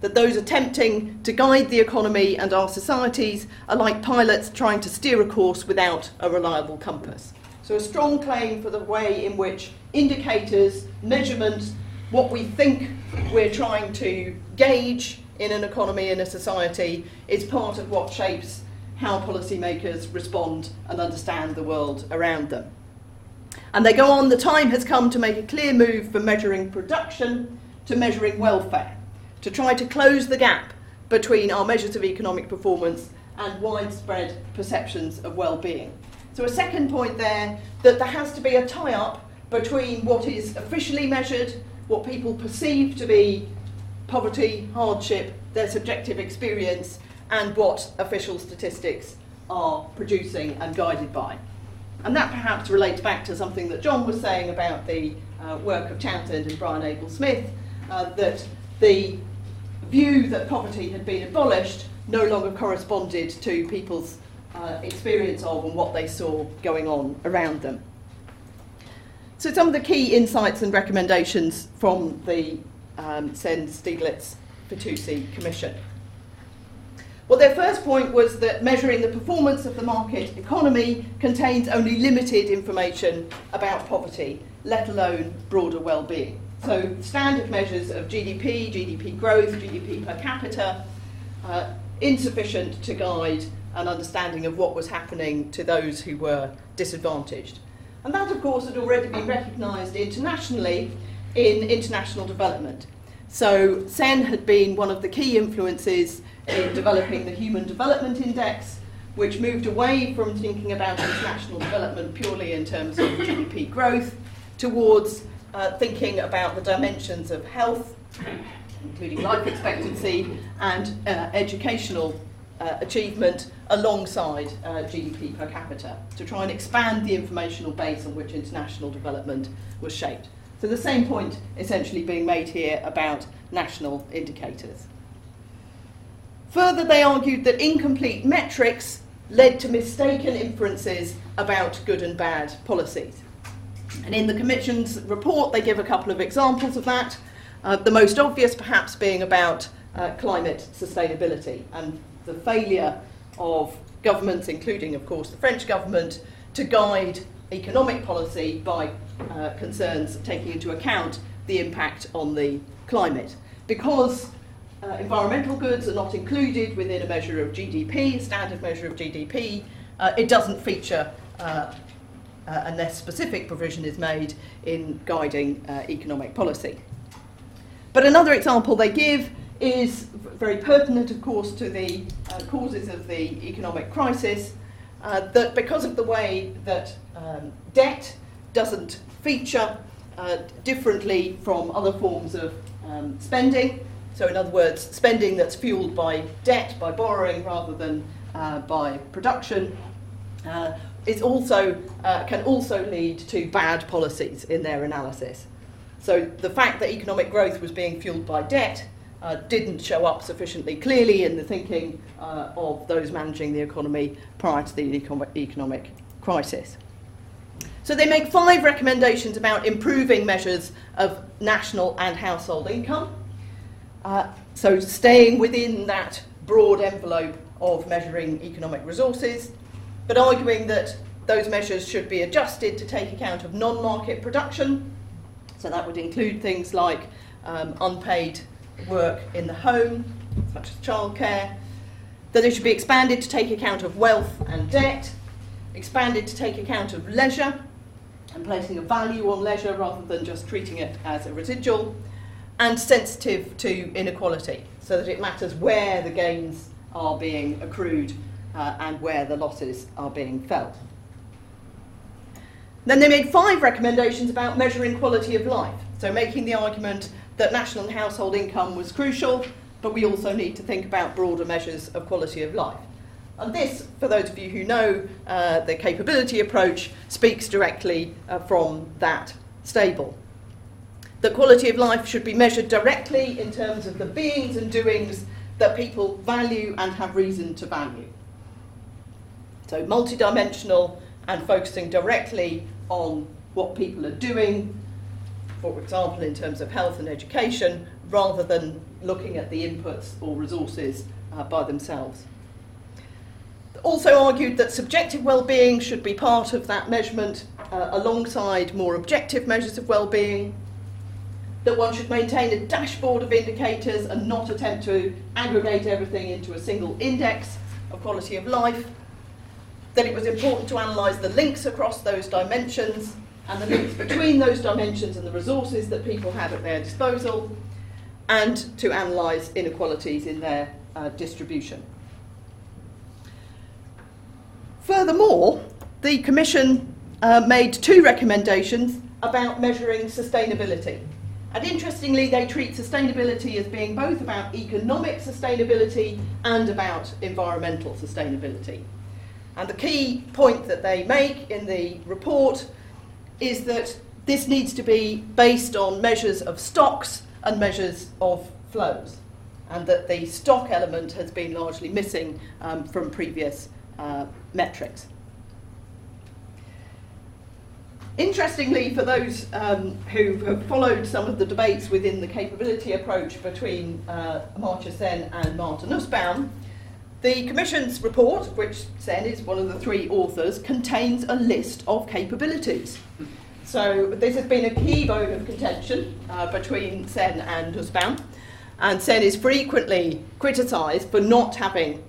that those attempting to guide the economy and our societies are like pilots trying to steer a course without a reliable compass. So a strong claim for the way in which indicators, measurements, what we think we're trying to gauge in an economy, in a society, is part of what shapes how policymakers respond and understand the world around them. And they go on, the time has come to make a clear move from measuring production to measuring welfare, to try to close the gap between our measures of economic performance and widespread perceptions of well-being. So a second point there, that there has to be a tie-up between what is officially measured, what people perceive to be poverty, hardship, their subjective experience, and what official statistics are producing and guided by. And that perhaps relates back to something that John was saying about the work of Townsend and Brian Abel-Smith, that the view that poverty had been abolished no longer corresponded to people's experience of and what they saw going on around them. So some of the key insights and recommendations from the Sen, Stiglitz, Fatuzzi Commission. Well, their first point was that measuring the performance of the market economy contains only limited information about poverty, let alone broader well-being. So standard measures of GDP, GDP growth, GDP per capita, insufficient to guide an understanding of what was happening to those who were disadvantaged. And that, of course, had already been recognised internationally in international development. So Sen had been one of the key influences in developing the Human Development Index, which moved away from thinking about international development purely in terms of GDP growth towards thinking about the dimensions of health, including life expectancy and educational achievement alongside GDP per capita, to try and expand the informational base on which international development was shaped. So the same point essentially being made here about national indicators. Further, they argued that incomplete metrics led to mistaken inferences about good and bad policies. And in the Commission's report, they give a couple of examples of that, the most obvious perhaps being about climate sustainability and the failure of governments, including, of course, the French government, to guide economic policy by concerns taking into account the impact on the climate. Because environmental goods are not included within a measure of GDP, standard measure of GDP, it doesn't feature unless specific provision is made in guiding economic policy. But another example they give is very pertinent, of course, to the causes of the economic crisis, that because of the way that debt doesn't feature differently from other forms of spending, so in other words, spending that's fueled by debt, by borrowing rather than by production, is also, can also lead to bad policies in their analysis. So the fact that economic growth was being fueled by debt didn't show up sufficiently clearly in the thinking of those managing the economy prior to the economic crisis. So they make 5 recommendations about improving measures of national and household income. So staying within that broad envelope of measuring economic resources, but arguing that those measures should be adjusted to take account of non-market production. So that would include things like unpaid work in the home, such as childcare, that it should be expanded to take account of wealth and debt, expanded to take account of leisure and placing a value on leisure rather than just treating it as a residual, and sensitive to inequality, so that it matters where the gains are being accrued and where the losses are being felt. Then they made 5 recommendations about measuring quality of life, so making the argument that national and household income was crucial, but we also need to think about broader measures of quality of life. And this, for those of you who know the capability approach, speaks directly from that stable. That quality of life should be measured directly in terms of the beings and doings that people value and have reason to value. So multidimensional and focusing directly on what people are doing, for example, in terms of health and education, rather than looking at the inputs or resources by themselves. Also argued that subjective well-being should be part of that measurement alongside more objective measures of well-being, that one should maintain a dashboard of indicators and not attempt to aggregate everything into a single index of quality of life, that it was important to analyse the links across those dimensions and the links between those dimensions and the resources that people have at their disposal, and to analyse inequalities in their distribution. Furthermore, the Commission made 2 recommendations about measuring sustainability. And interestingly, they treat sustainability as being both about economic sustainability and about environmental sustainability. And the key point that they make in the report is that this needs to be based on measures of stocks and measures of flows, and that the stock element has been largely missing from previous metrics. Interestingly, for those who have followed some of the debates within the capability approach between Amartya Sen and Martha Nussbaum, the Commission's report, which Sen is one of the 3 authors, contains a list of capabilities. So this has been a key bone of contention between Sen and Nussbaum, and Sen is frequently criticised for not having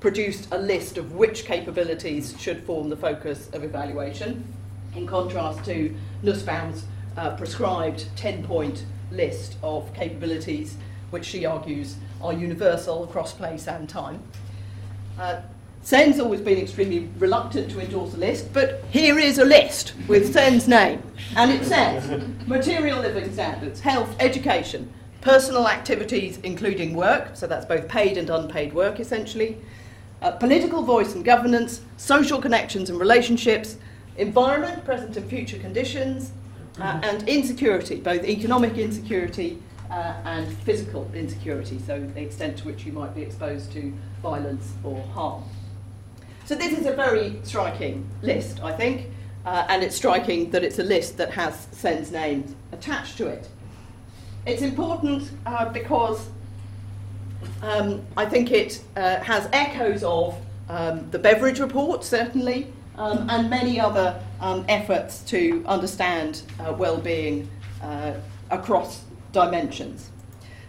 produced a list of which capabilities should form the focus of evaluation, in contrast to Nussbaum's prescribed 10-point list of capabilities which she argues are universal across place and time. Sen's always been extremely reluctant to endorse a list, but here is a list with Sen's name, and it says material living standards, health, education, personal activities including work, so that's both paid and unpaid work essentially, political voice and governance, social connections and relationships, environment, present and future conditions, and insecurity, both economic insecurity and physical insecurity, so the extent to which you might be exposed to violence or harm. So this is a very striking list, I think, and it's striking that it's a list that has Sen's name attached to it. It's important because I think it has echoes of the Beveridge report, certainly, and many other efforts to understand well-being across dimensions.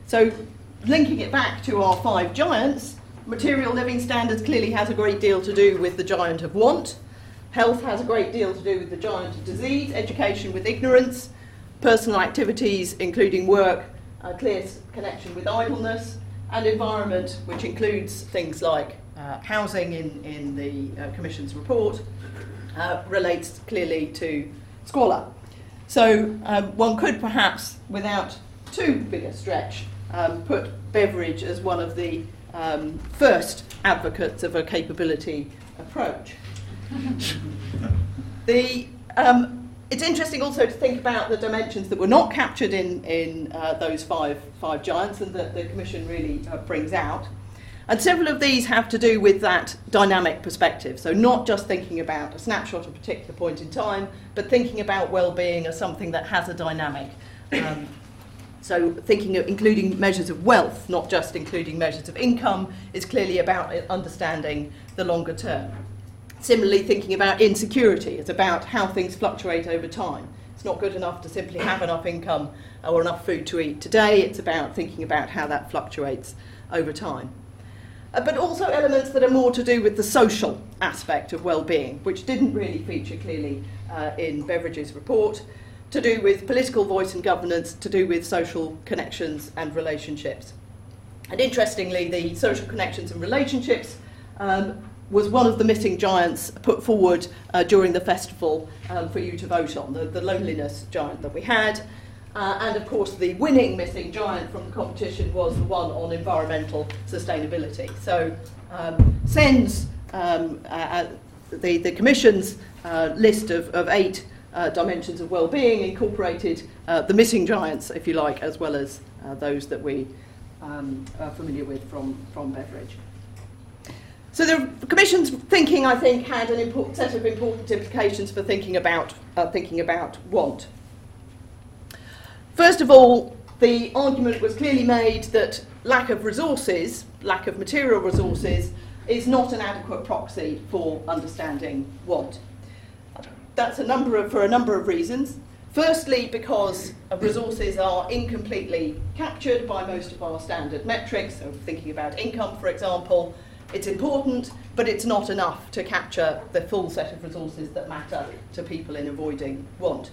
So linking it back to our 5 giants, material living standards clearly has a great deal to do with the giant of want, health has a great deal to do with the giant of disease, education with ignorance, personal activities including work a clear connection with idleness, and environment, which includes things like housing in the Commission's report, relates clearly to squalor. So one could perhaps, without too big a stretch, put Beveridge as one of the first advocates of a capability approach. It's interesting also to think about the dimensions that were not captured in those five giants, and that the Commission really brings out. And several of these have to do with that dynamic perspective. So not just thinking about a snapshot at a particular point in time, but thinking about well-being as something that has a dynamic. So thinking of including measures of wealth, not just including measures of income, is clearly about understanding the longer term. Similarly, thinking about insecurity, it's about how things fluctuate over time. It's not good enough to simply have enough income or enough food to eat today, it's about thinking about how that fluctuates over time. But also elements that are more to do with the social aspect of well-being, which didn't really feature clearly in Beveridge's report, to do with political voice and governance, to do with social connections and relationships. And interestingly, the social connections and relationships was one of the missing giants put forward during the festival for you to vote on, the loneliness giant that we had. And of course the winning missing giant from the competition was the one on environmental sustainability. So Sen's, the Commission's list of 8 dimensions of well-being incorporated the missing giants, if you like, as well as those that we are familiar with from Beveridge. So the Commission's thinking, I think, had an important set of important implications for thinking about want. First of all, the argument was clearly made that lack of resources, lack of material resources, is not an adequate proxy for understanding want. That's for a number of reasons. Firstly, because resources are incompletely captured by most of our standard metrics, so thinking about income, for example. It's important, but it's not enough to capture the full set of resources that matter to people in avoiding want.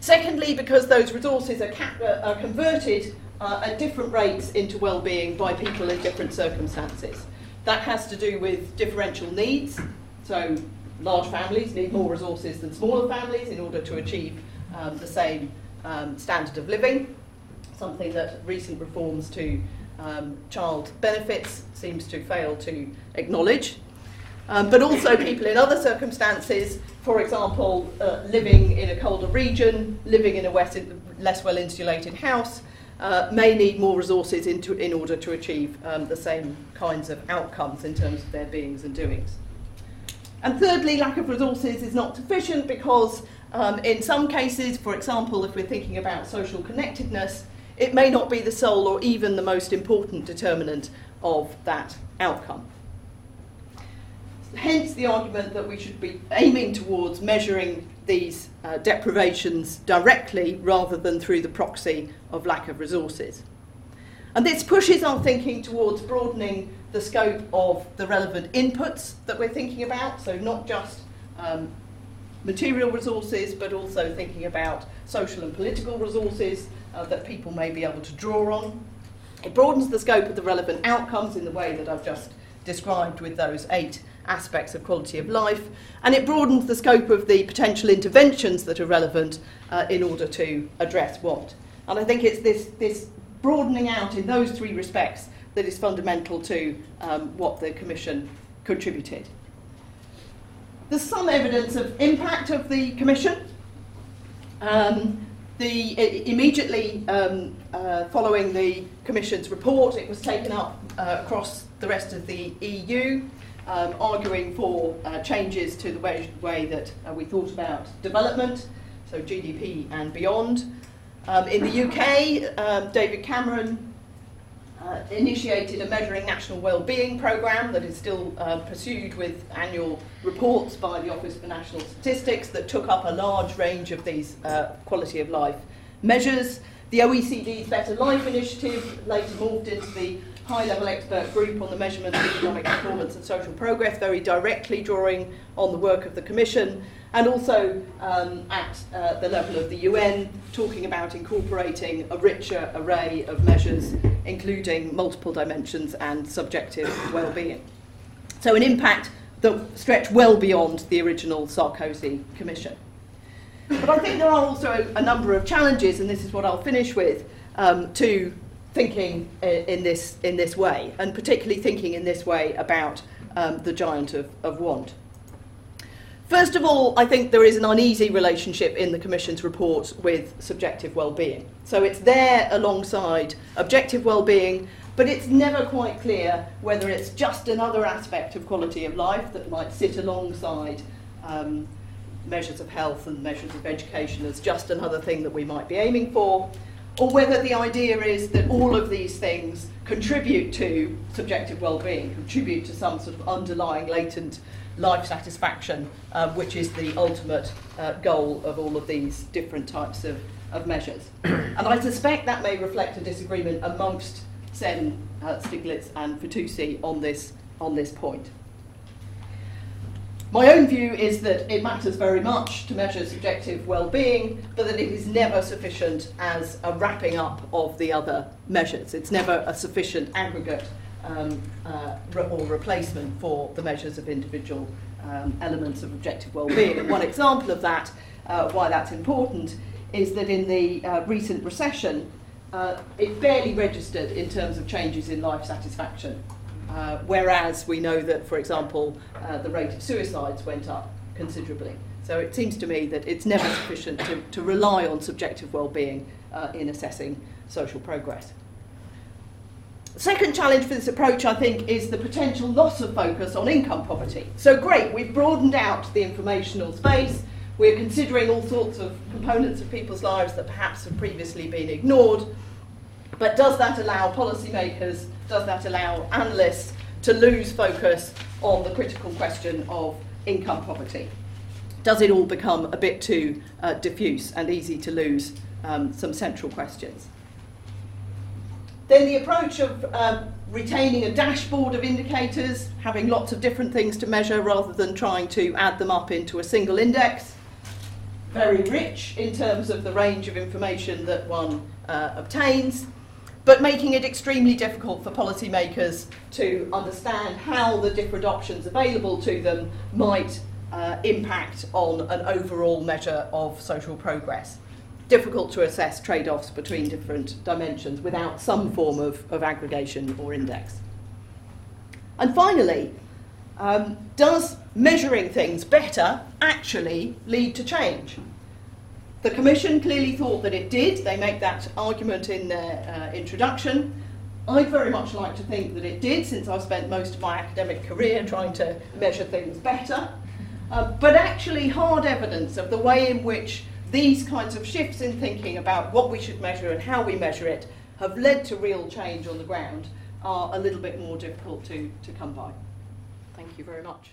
Secondly, because those resources are converted at different rates into well-being by people in different circumstances. That has to do with differential needs. So large families need more resources than smaller families in order to achieve the same standard of living, something that recent reforms to child benefits seems to fail to acknowledge, but also people in other circumstances, for example, living in a colder region, living in a less well-insulated house, may need more resources in order to achieve the same kinds of outcomes in terms of their beings and doings. And thirdly, lack of resources is not sufficient because in some cases, for example, if we're thinking about social connectedness, it may not be the sole or even the most important determinant of that outcome. Hence the argument that we should be aiming towards measuring these deprivations directly rather than through the proxy of lack of resources. And this pushes our thinking towards broadening the scope of the relevant inputs that we're thinking about, so not just material resources, but also thinking about social and political resources that people may be able to draw on. It broadens the scope of the relevant outcomes in the way that I've just described with those 8 aspects of quality of life, and it broadens the scope of the potential interventions that are relevant in order to address want. And I think it's this broadening out in those 3 respects that is fundamental to what the Commission contributed. There's some evidence of impact of the Commission. Immediately following the Commission's report, it was taken up across the rest of the EU, arguing for changes to the way that we thought about development, so GDP and beyond. In the UK, David Cameron initiated a Measuring National Wellbeing programme that is still pursued with annual reports by the Office for National Statistics that took up a large range of these quality of life measures. The OECD's Better Life Initiative later moved into the high-level expert group on the measurement of economic performance and social progress, very directly drawing on the work of the Commission, and also at the level of the UN, talking about incorporating a richer array of measures, including multiple dimensions and subjective well-being. So an impact that stretched well beyond the original Sarkozy Commission. But I think there are also a number of challenges, and this is what I'll finish with, to thinking in this way, and particularly thinking in this way about the giant of want. First of all, I think there is an uneasy relationship in the Commission's report with subjective well-being. So it's there alongside objective well-being, but it's never quite clear whether it's just another aspect of quality of life that might sit alongside measures of health and measures of education as just another thing that we might be aiming for, or whether the idea is that all of these things contribute to subjective well-being, contribute to some sort of underlying latent life satisfaction, which is the ultimate goal of all of these different types of measures. And I suspect that may reflect a disagreement amongst Sen, Stiglitz and Fattusi on this point. My own view is that it matters very much to measure subjective well-being, but that it is never sufficient as a wrapping up of the other measures. It's never a sufficient aggregate or replacement for the measures of individual elements of objective well-being. And one example of that, why that's important, is that in the recent recession, it barely registered in terms of changes in life satisfaction. Whereas we know that, for example, the rate of suicides went up considerably. So it seems to me that it's never sufficient to rely on subjective well-being in assessing social progress. The second challenge for this approach, I think, is the potential loss of focus on income poverty. So great, we've broadened out the informational space, we're considering all sorts of components of people's lives that perhaps have previously been ignored, but does that allow policymakers, does that allow analysts to lose focus on the critical question of income poverty? Does it all become a bit too diffuse and easy to lose some central questions? Then the approach of retaining a dashboard of indicators, having lots of different things to measure rather than trying to add them up into a single index. Very rich in terms of the range of information that one obtains, but making it extremely difficult for policymakers to understand how the different options available to them might impact on an overall measure of social progress. Difficult to assess trade-offs between different dimensions without some form of aggregation or index. And finally, does measuring things better actually lead to change? The Commission clearly thought that it did. They make that argument in their introduction. I'd very much like to think that it did, since I've spent most of my academic career trying to measure things better. But actually, hard evidence of the way in which these kinds of shifts in thinking about what we should measure and how we measure it have led to real change on the ground are a little bit more difficult to come by. Thank you very much.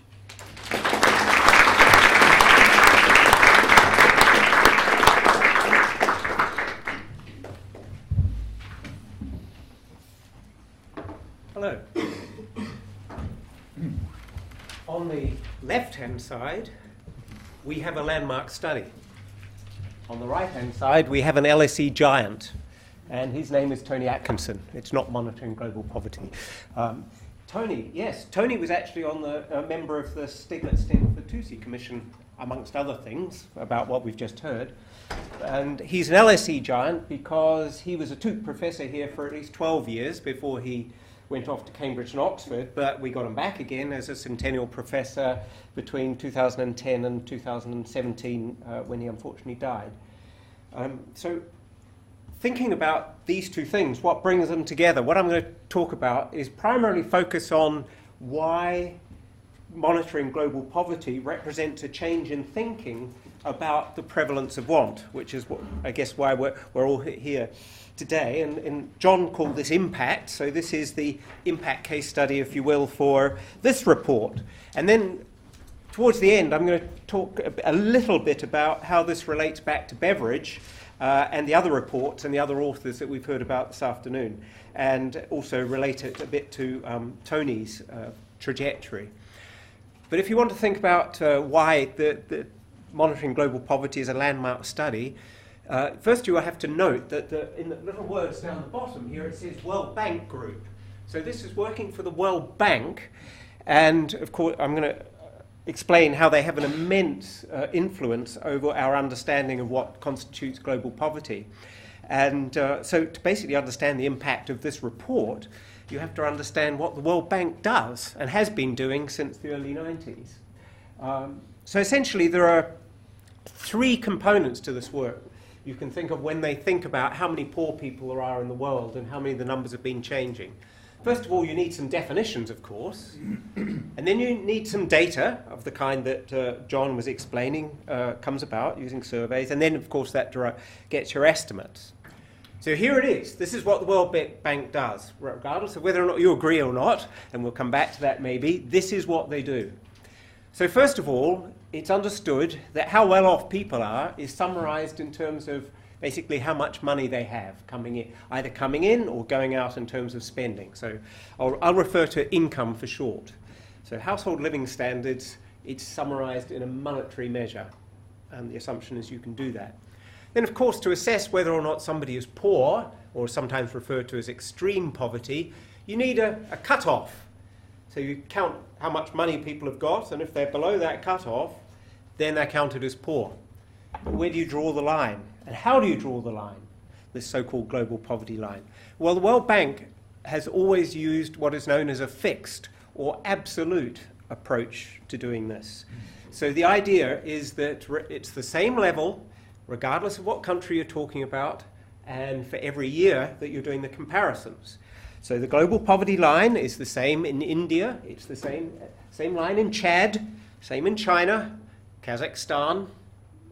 Hello. On the left-hand side, we have a landmark study. On the right-hand side, we have an LSE giant, and his name is Tony Atkinson. It's not monitoring global poverty. Tony, yes, Tony was actually on a member of the Stiglitz-Fattusi Commission, amongst other things, about what we've just heard. And he's an LSE giant because he was a Tooke professor here for at least 12 years before he went off to Cambridge and Oxford, but we got him back again as a centennial professor between 2010 and 2017 when he unfortunately died. So thinking about these two things, what brings them together, what I'm going to talk about is primarily focus on why monitoring global poverty represents a change in thinking about the prevalence of want, which is, what, I guess, why we're all here today. And John called this impact, so this is the impact case study, if you will, for this report. And then towards the end, I'm going to talk a little bit about how this relates back to Beveridge and the other reports and the other authors that we've heard about this afternoon, and also relate it a bit to Tony's trajectory. But if you want to think about why the Monitoring Global Poverty is a landmark study, first you will have to note that in the little words down the bottom here, it says World Bank Group. So this is working for the World Bank, and of course I'm going to explain how they have an immense influence over our understanding of what constitutes global poverty. And so to basically understand the impact of this report, you have to understand what the World Bank does and has been doing since the early 90s. So essentially there are three components to this work. You can think of when they think about how many poor people there are in the world and how many of the numbers have been changing. First of all, you need some definitions, of course, and then you need some data of the kind that John was explaining comes about using surveys, and then, of course, that gets your estimates. So here it is. This is what the World Bank does, regardless of whether or not you agree or not, and we'll come back to that maybe. This is what they do. So first of all, it's understood that how well-off people are is summarized in terms of basically how much money they have coming in, either coming in or going out in terms of spending. So I'll refer to income for short. So household living standards, it's summarized in a monetary measure, and the assumption is you can do that. Then, of course, to assess whether or not somebody is poor, or sometimes referred to as extreme poverty, you need a cut-off. So you count how much money people have got, and if they're below that cut-off, then they're counted as poor. But where do you draw the line? And how do you draw the line, this so-called global poverty line? Well, the World Bank has always used what is known as a fixed or absolute approach to doing this. So the idea is that it's the same level, regardless of what country you're talking about, and for every year that you're doing the comparisons. So the global poverty line is the same in India, it's the same line in Chad, same in China, Kazakhstan,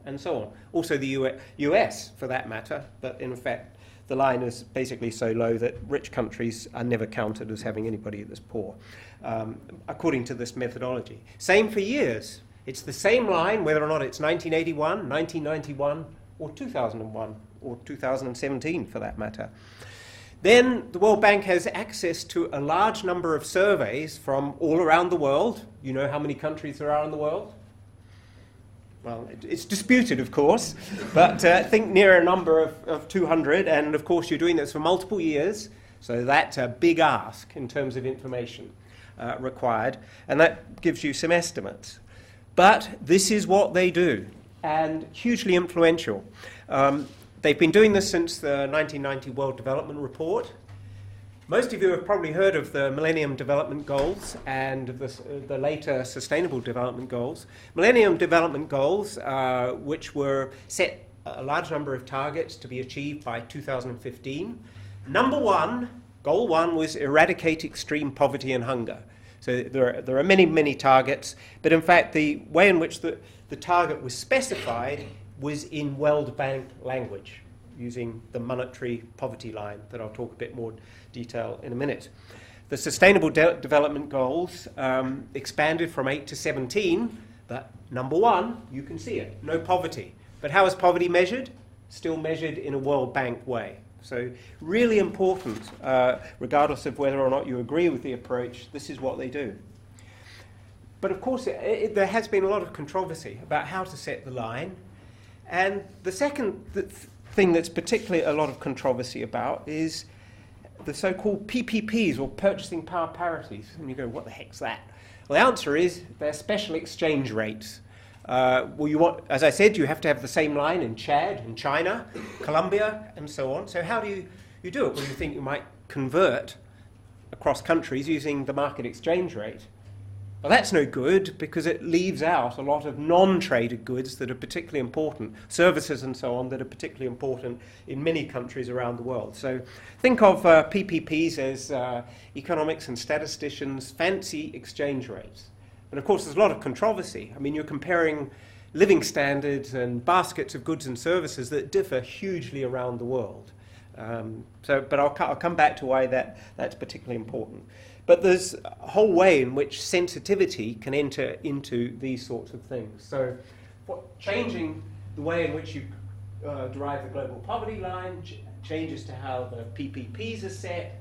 and so on. Also the US, for that matter, but in fact the line is basically so low that rich countries are never counted as having anybody that's poor, according to this methodology. Same for years. It's the same line, whether or not it's 1981, 1991, or 2001, or 2017, for that matter. Then the World Bank has access to a large number of surveys from all around the world. You know how many countries there are in the world? Well, it's disputed, of course, but think near a number of 200, and of course you're doing this for multiple years, so that's a big ask in terms of information required, and that gives you some estimates. But this is what they do, and hugely influential. They've been doing this since the 1990 World Development Report. Most of you have probably heard of the Millennium Development Goals and the later Sustainable Development Goals. Millennium Development Goals, which were set a large number of targets to be achieved by 2015. Number one, goal one, was eradicate extreme poverty and hunger. So there are many, many targets, but in fact the way in which the target was specified was in World Bank language, using the monetary poverty line that I'll talk a bit more detail in a minute. The Sustainable Development Goals expanded from 8 to 17, but number one, you can see it, no poverty. But how is poverty measured? Still measured in a World Bank way. So really important, regardless of whether or not you agree with the approach, this is what they do. But of course, there has been a lot of controversy about how to set the line. And the second thing that's particularly a lot of controversy about is the so-called PPPs, or purchasing power parities. And you go, what the heck's that? Well, the answer is they're special exchange rates. As I said, you have to have the same line in Chad, in China, Colombia, and so on. So how do you do it? Well, you think you might convert across countries using the market exchange rate. Well, that's no good because it leaves out a lot of non-traded goods that are particularly important, services and so on that are particularly important in many countries around the world. So think of PPPs as economics and statisticians' fancy exchange rates. And of course, there's a lot of controversy. I mean, you're comparing living standards and baskets of goods and services that differ hugely around the world. But I'll come back to why that's particularly important. But there's a whole way in which sensitivity can enter into these sorts of things. So changing the way in which you derive the global poverty line, changes to how the PPPs are set,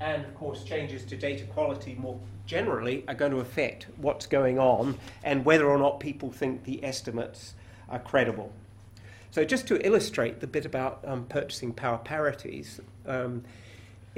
and of course changes to data quality more generally are going to affect what's going on and whether or not people think the estimates are credible. So just to illustrate the bit about purchasing power parities,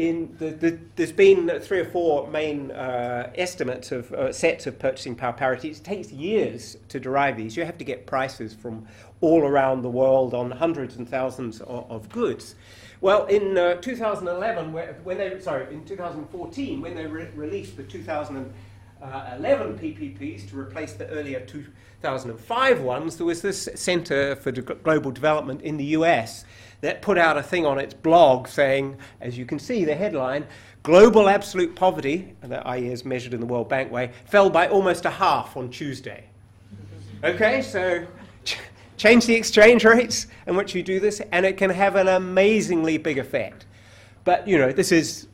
there's been three or four main estimates of sets of purchasing power parities. It takes years to derive these. You have to get prices from all around the world on hundreds and thousands of goods. Well, in 2014, when they released the 2011 PPPs to replace the earlier 2005 ones, there was this Center for Global Development in the US that put out a thing on its blog saying, as you can see, the headline, global absolute poverty, and that i.e. is measured in the World Bank way, fell by almost a half on Tuesday. Okay, so change the exchange rates in which you do this, and it can have an amazingly big effect. But, you know, this is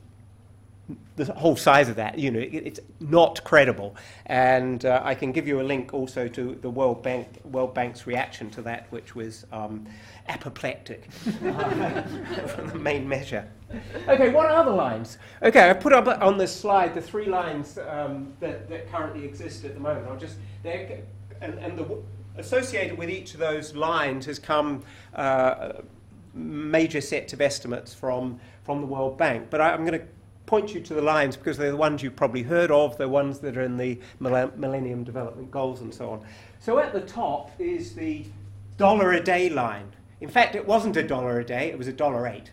the whole size of that, you know, it's not credible. And I can give you a link also to the World Bank's reaction to that, which was apoplectic from the main measure. Okay, what are the lines? Okay, I put up on this slide the three lines that currently exist at the moment. I'll just, associated with each of those lines has come major sets of estimates from the World Bank. But I'm going to point you to the lines because they're the ones you've probably heard of, the ones that are in the Millennium Development Goals and so on. So at the top is the dollar a day line. In fact, it wasn't a dollar a day, it was $1.08.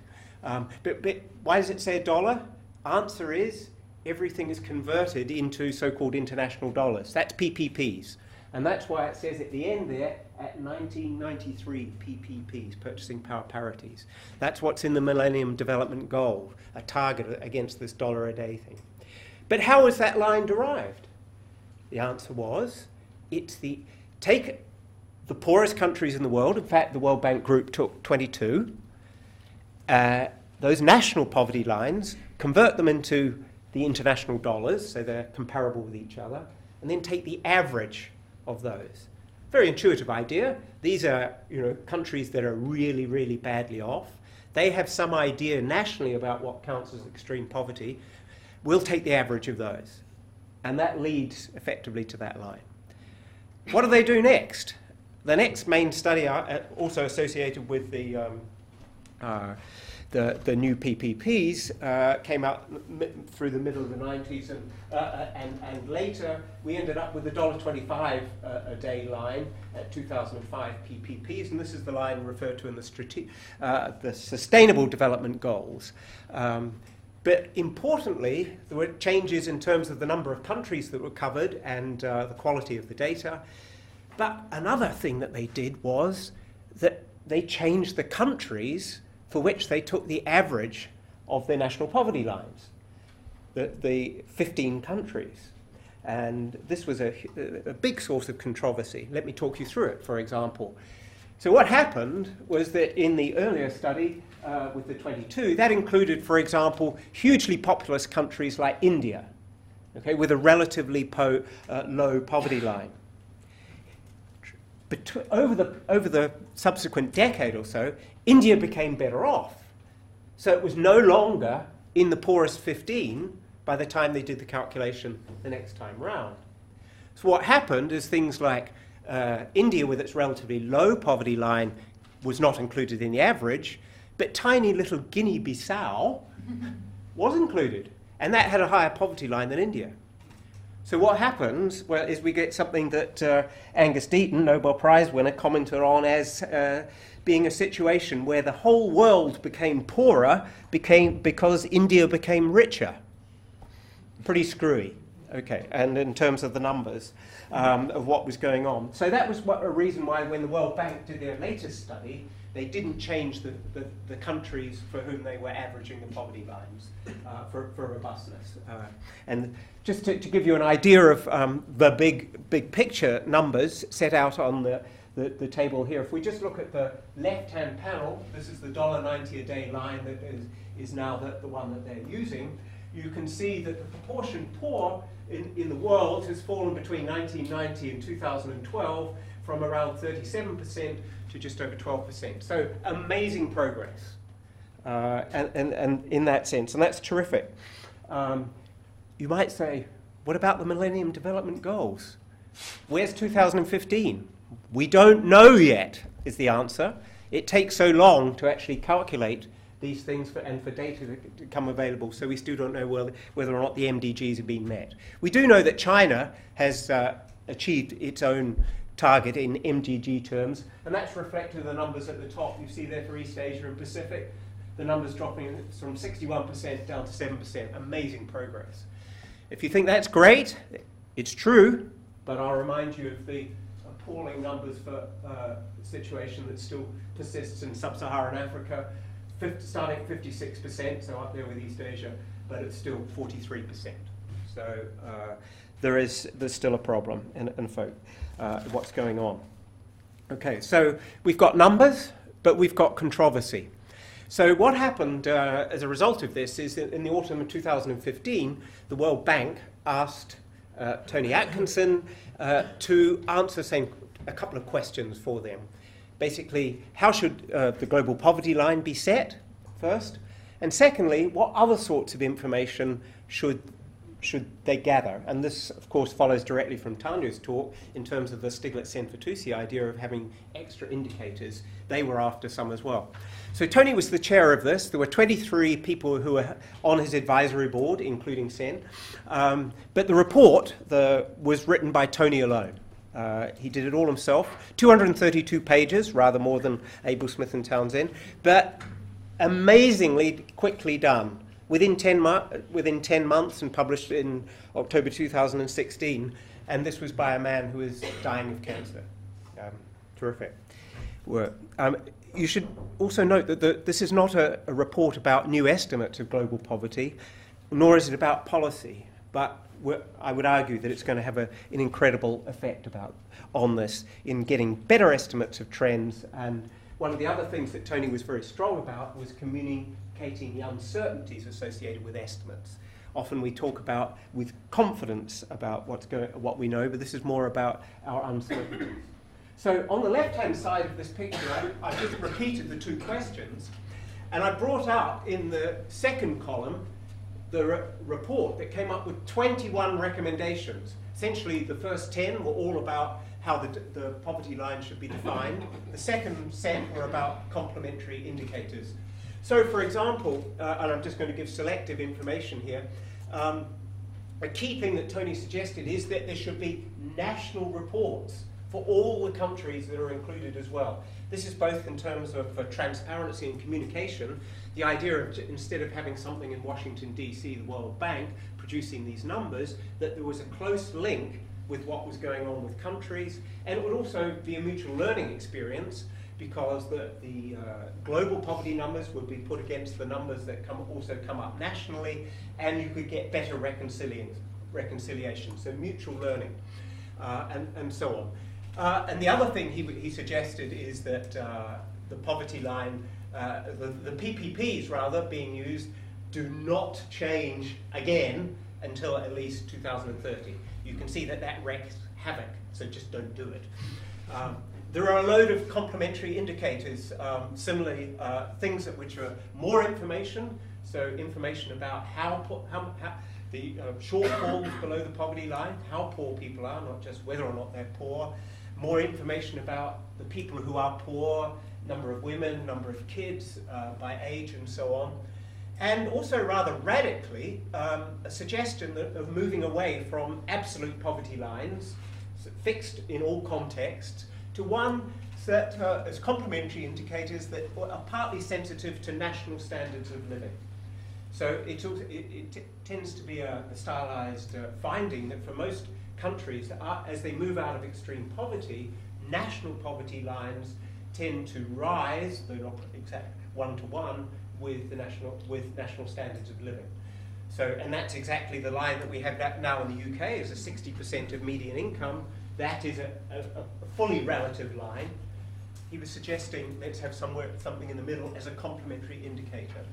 But why does it say a dollar? Answer is everything is converted into so-called international dollars. That's PPPs. And that's why it says at the end there, at 1993 PPPs, purchasing power parities. That's what's in the Millennium Development Goal, a target against this dollar a day thing. But how was that line derived? The answer was, take the poorest countries in the world, in fact the World Bank Group took 22, those national poverty lines, convert them into the international dollars, so they're comparable with each other, and then take the average of those. Very intuitive idea. These are, you know, countries that are really, really badly off. They have some idea nationally about what counts as extreme poverty. We'll take the average of those. And that leads effectively to that line. What do they do next? The next main study, also associated with the new PPPs, came out through the middle of the 90s and later we ended up with the $1.25 a day line at 2005 PPPs, and this is the line referred to in the Sustainable Development Goals. But importantly, there were changes in terms of the number of countries that were covered and the quality of the data. But another thing that they did was that they changed the countries for which they took the average of their national poverty lines, the 15 countries. And this was a big source of controversy. Let me talk you through it, for example. So what happened was that in the earlier study with the 22, that included, for example, hugely populous countries like India, okay, with a relatively low poverty line. But over the subsequent decade or so, India became better off. So it was no longer in the poorest 15 by the time they did the calculation the next time round. So what happened is things like India with its relatively low poverty line was not included in the average, but tiny little Guinea-Bissau was included. And that had a higher poverty line than India. So what happens, well, is we get something that Angus Deaton, Nobel Prize winner, commented on as being a situation where the whole world became poorer because India became richer. Pretty screwy, okay, and in terms of the numbers of what was going on. So that was a reason why when the World Bank did their latest study, they didn't change the countries for whom they were averaging the poverty lines for robustness. And just to give you an idea of the big picture numbers set out on the table here, if we just look at the left-hand panel, this is the $1.90 a day line that is now the one that they're using. You can see that the proportion poor in the world has fallen between 1990 and 2012 from around 37% to just over 12%. So amazing progress and in that sense, and that's terrific. You might say, what about the Millennium Development Goals? Where's 2015? We don't know yet, is the answer. It takes so long to actually calculate these things and for data to become available, so we still don't know whether or not the MDGs have been met. We do know that China has achieved its own target in MDG terms, and that's reflected in the numbers at the top. You see there for East Asia and Pacific, the numbers dropping from 61% down to 7%. Amazing progress. If you think that's great, it's true, but I'll remind you of the appalling numbers for a situation that still persists in sub-Saharan Africa, starting at 56%, so up there with East Asia, but it's still 43%. So there's still a problem in what's going on. Okay, so we've got numbers, but we've got controversy. So what happened as a result of this is that in the autumn of 2015, the World Bank asked Tony Atkinson to answer a couple of questions for them. Basically, how should the global poverty line be set, first? And secondly, what other sorts of information should they gather? And this, of course, follows directly from Tania's talk in terms of the Stiglitz-Sen-Fatuzzi idea of having extra indicators. They were after some as well. So Tony was the chair of this. There were 23 people who were on his advisory board, including Sen. But the report was written by Tony alone. He did it all himself. 232 pages, rather more than Abel-Smith and Townsend, but amazingly quickly done. Within 10 months and published in October 2016, and this was by a man who is dying of cancer. Terrific work. You should also note that this is not a report about new estimates of global poverty, nor is it about policy, but I would argue that it's going to have an incredible effect on this in getting better estimates of trends. And one of the other things that Tony was very strong about was communicating the uncertainties associated with estimates. Often we talk about with confidence about what we know, but this is more about our uncertainties. So on the left-hand side of this picture, I just repeated the two questions, and I brought out in the second column the report that came up with 21 recommendations. Essentially, the first 10 were all about how the poverty line should be defined. The second set were about complementary indicators. So, for example, and I'm just going to give selective information here, a key thing that Tony suggested is that there should be national reports for all the countries that are included as well. This is both in terms of transparency and communication, the idea of instead of having something in Washington, D.C., the World Bank, producing these numbers, that there was a close link with what was going on with countries, and it would also be a mutual learning experience because the global poverty numbers would be put against the numbers that also come up nationally, and you could get better reconciliation, so mutual learning, and so on. And the other thing he suggested is that the poverty line, the PPPs rather, being used do not change again until at least 2030. You can see that wreaks havoc, so just don't do it. There are a load of complementary indicators, similarly things which are more information, so information about how the shortfalls below the poverty line, how poor people are, not just whether or not they're poor, more information about the people who are poor, number of women, number of kids by age and so on. And also rather radically, a suggestion of moving away from absolute poverty lines, fixed in all contexts, to one that is complementary indicators that are partly sensitive to national standards of living. So it tends to be a stylized finding that for most countries, as they move out of extreme poverty, national poverty lines tend to rise, though not exactly one-to-one, with national standards of living. So, and that's exactly the line that we have now in the UK is a 60% of median income. That is a fully relative line. He was suggesting let's have something in the middle as a complementary indicator.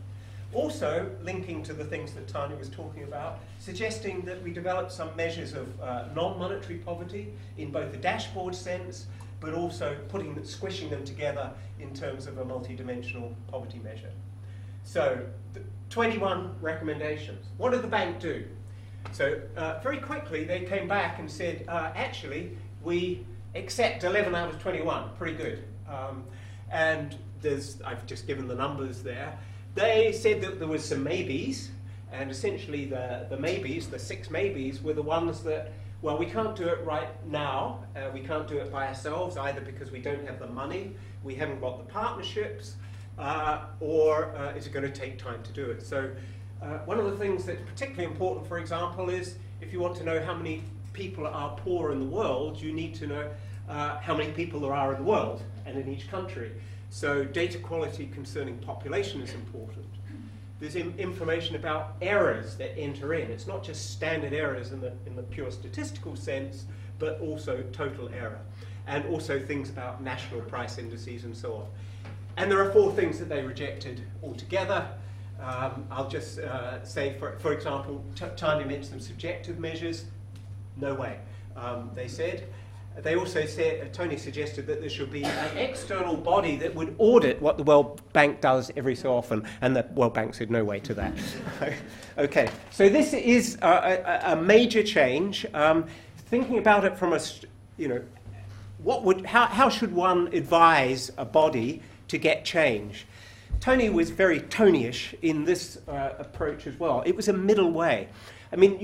Also, linking to the things that Tania was talking about, suggesting that we develop some measures of non-monetary poverty in both the dashboard sense, but also squishing them together in terms of a multi-dimensional poverty measure. So, 21 recommendations. What did the bank do? So, very quickly, they came back and said, actually, we accept 11 out of 21, pretty good. And I've just given the numbers there. They said that there was some maybes, and essentially the maybes, the 6 maybes, were the ones that, well, we can't do it right now, we can't do it by ourselves, either because we don't have the money, we haven't got the partnerships, or is it going to take time to do it? So one of the things that's particularly important, for example, is if you want to know how many people are poor in the world, you need to know how many people there are in the world and in each country. So data quality concerning population is important. There's information about errors that enter in. It's not just standard errors in the pure statistical sense, but also total error. And also things about national price indices and so on. And there are 4 things that they rejected altogether. I'll just say, for example, Tanya mentioned some subjective measures. No way, they said. They also said, Tony suggested that there should be an external body that would audit what the World Bank does every so often, and the World Bank said no way to that. Okay, so this is a major change. Thinking about it from a, how should one advise a body to get change? Tony was very Tony-ish in this approach as well. It was a middle way. I mean,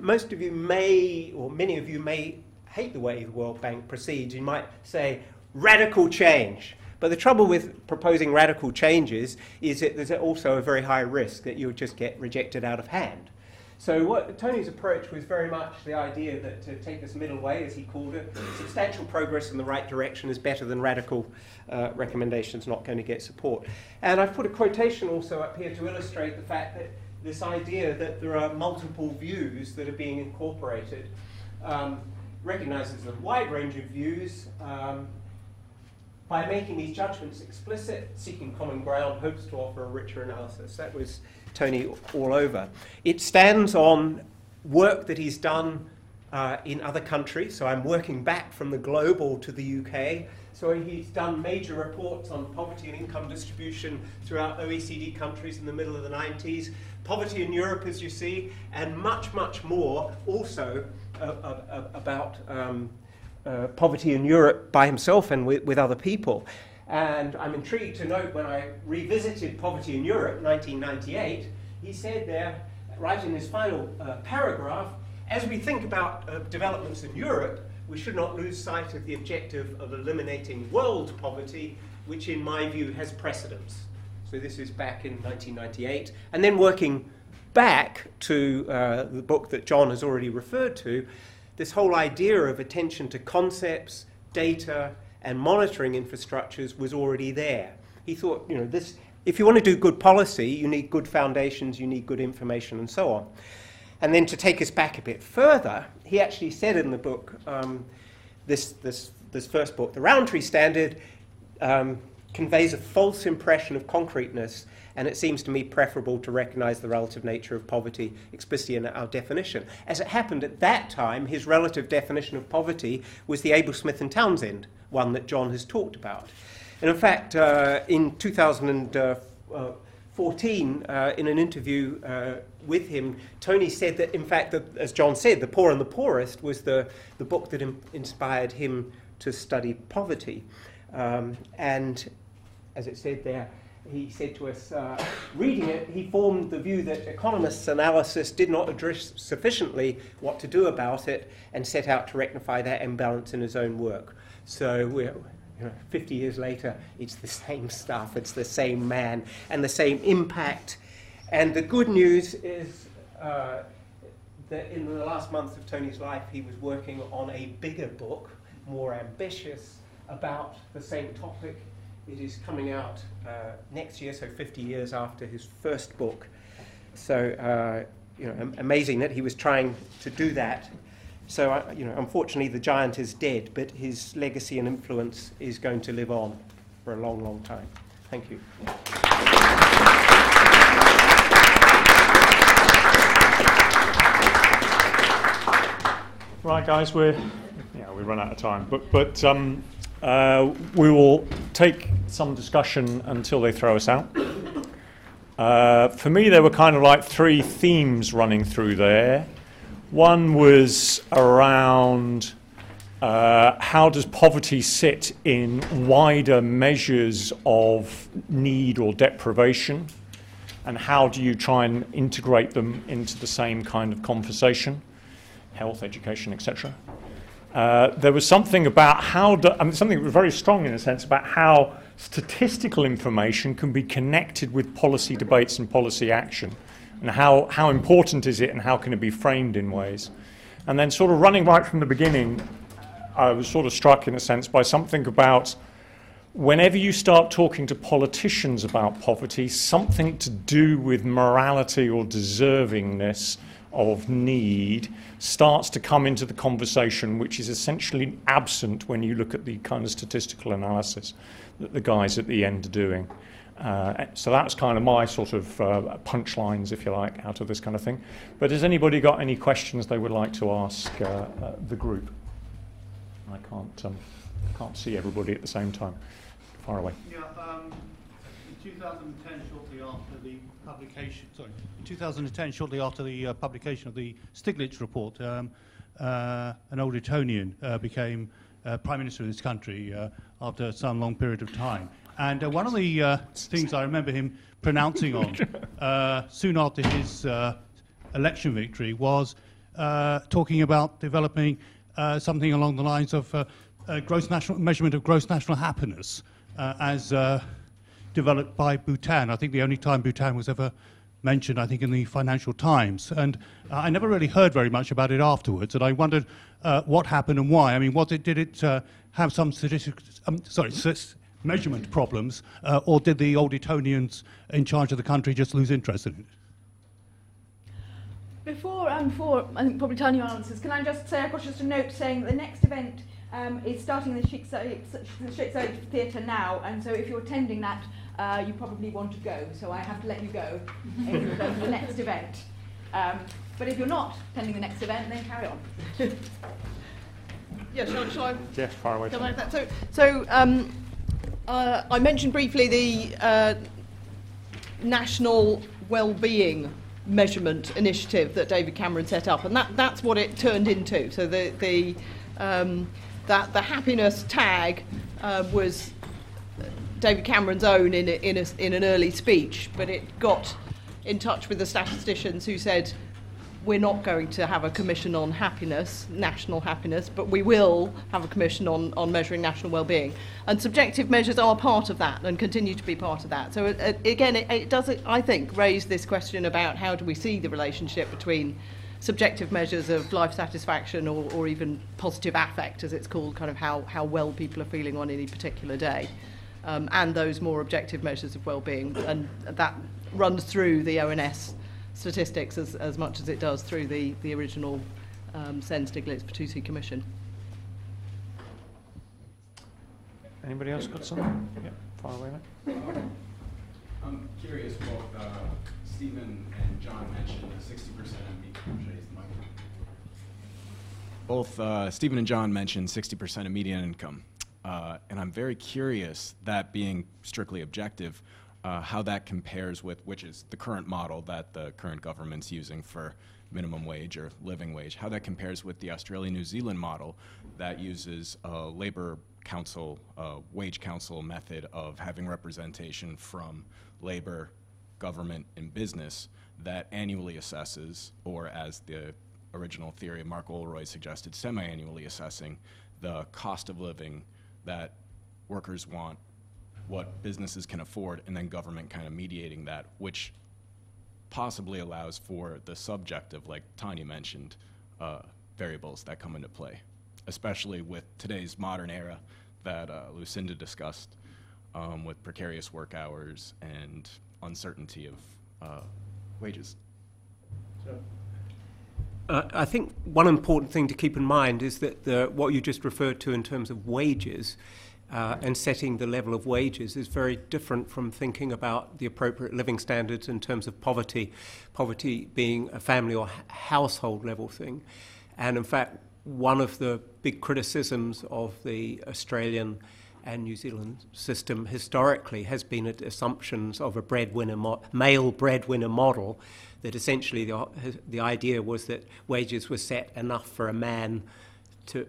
most of you may, or many of you may, hate the way the World Bank proceeds. You might say radical change, but the trouble with proposing radical changes is that there's also a very high risk that you'll just get rejected out of hand. So what Tony's approach was very much the idea that to take this middle way, as he called it, substantial progress in the right direction is better than radical recommendations not going to get support. And I've put a quotation also up here to illustrate the fact that this idea that there are multiple views that are being incorporated recognizes a wide range of views. By making these judgments explicit, seeking common ground, hopes to offer a richer analysis. That was Tony all over. It stands on work that he's done in other countries. So I'm working back from the global to the UK. So he's done major reports on poverty and income distribution throughout OECD countries in the middle of the 90s, poverty in Europe, as you see, and much, much more also about poverty in Europe by himself and with other people. And I'm intrigued to note when I revisited poverty in Europe, 1998, he said there, right in his final paragraph, as we think about developments in Europe, we should not lose sight of the objective of eliminating world poverty, which in my view has precedence. So this is back in 1998. And then working back to the book that John has already referred to, this whole idea of attention to concepts, data, and monitoring infrastructures was already there. He thought, this, if you want to do good policy, you need good foundations, you need good information, and so on. And then to take us back a bit further, he actually said in the book, this first book, the Rowntree Standard, conveys a false impression of concreteness, and it seems to me preferable to recognize the relative nature of poverty explicitly in our definition. As it happened at that time, his relative definition of poverty was the Abel-Smith and Townsend, one that John has talked about. And in fact, in 2014, in an interview with him, Tony said that, in fact, that, as John said, The Poor and the Poorest was the book that inspired him to study poverty. And as it said there, he said to us, reading it, he formed the view that economists' analysis did not address sufficiently what to do about it and set out to rectify that imbalance in his own work. So we're, 50 years later, it's the same stuff, it's the same man and the same impact. And the good news is that in the last months of Tony's life, he was working on a bigger book, more ambitious, about the same topic. It is coming out next year, so 50 years after his first book. So, amazing that he was trying to do that. So, unfortunately, the giant is dead, but his legacy and influence is going to live on for a long, long time. Thank you. Right, guys, we've run out of time, but We will take some discussion until they throw us out. For me, there were kind of like three themes running through there. One was around how does poverty sit in wider measures of need or deprivation, and how do you try and integrate them into the same kind of conversation, health, education, etc. There was something about how, something that was very strong in a sense about how statistical information can be connected with policy debates and policy action, and how important is it and how can it be framed in ways. And then sort of running right from the beginning, I was sort of struck in a sense by something about whenever you start talking to politicians about poverty, something to do with morality or deservingness of need starts to come into the conversation, which is essentially absent when you look at the kind of statistical analysis that the guys at the end are doing. So that's kind of my sort of punchlines, if you like, out of this kind of thing. But has anybody got any questions they would like to ask the group? I can't see everybody at the same time. Far away. Yeah, in 2010, shortly after the publication, of the Stiglitz report, an old Etonian became Prime Minister of this country after some long period of time. And one of the things I remember him pronouncing on soon after his election victory was talking about developing something along the lines of measurement of gross national happiness as developed by Bhutan. I think the only time Bhutan was ever mentioned, I think, in the Financial Times. And I never really heard very much about it afterwards, and I wondered what happened and why. I mean, did it have some statistics, measurement problems, or did the old Etonians in charge of the country just lose interest in it? Before I think probably Tanya answers, can I just say, I've got just a note saying that the next event is starting in the Sheikh Zayed Theatre now, and so if you're attending that, you probably want to go, so I have to let you go if go to the next event. But if you're not attending the next event, then carry on. Yeah, shall I? Yeah, far away. That? So I mentioned briefly the National Wellbeing Measurement Initiative that David Cameron set up, and that's what it turned into. So the happiness tag was David Cameron's own in an early speech, but it got in touch with the statisticians who said, we're not going to have a commission on happiness, national happiness, but we will have a commission on measuring national well-being. And subjective measures are part of that and continue to be part of that. So it does, I think, raise this question about how do we see the relationship between subjective measures of life satisfaction or even positive affect, as it's called, kind of how well people are feeling on any particular day. And those more objective measures of well-being, and that runs through the ONS statistics as much as it does through the original Sen, Stiglitz, Patuzzi Commission. Anybody else got something? Yeah, far away there. I'm curious what Stephen and John mentioned, 60% of meat consumption. Both Stephen and John mentioned 60% of median income. And I'm very curious, that being strictly objective, how that compares with, which is the current model that the current government's using for minimum wage or living wage, how that compares with the Australia-New Zealand model that uses a Labour Council, Wage Council method of having representation from Labour, government, and business that annually assesses, or as the original theory of Mark Olroyd suggested, semi-annually assessing the cost of living that workers want, what businesses can afford, and then government kind of mediating that, which possibly allows for the subjective, like Tanya mentioned, variables that come into play, especially with today's modern era that Lucinda discussed with precarious work hours and uncertainty of wages. Sure. I think one important thing to keep in mind is that what you just referred to in terms of wages and setting the level of wages is very different from thinking about the appropriate living standards in terms of poverty, poverty being a family or household level thing. And in fact, one of the big criticisms of the Australian and New Zealand system historically has been at assumptions of a breadwinner male breadwinner model, that essentially the idea was that wages were set enough for a man to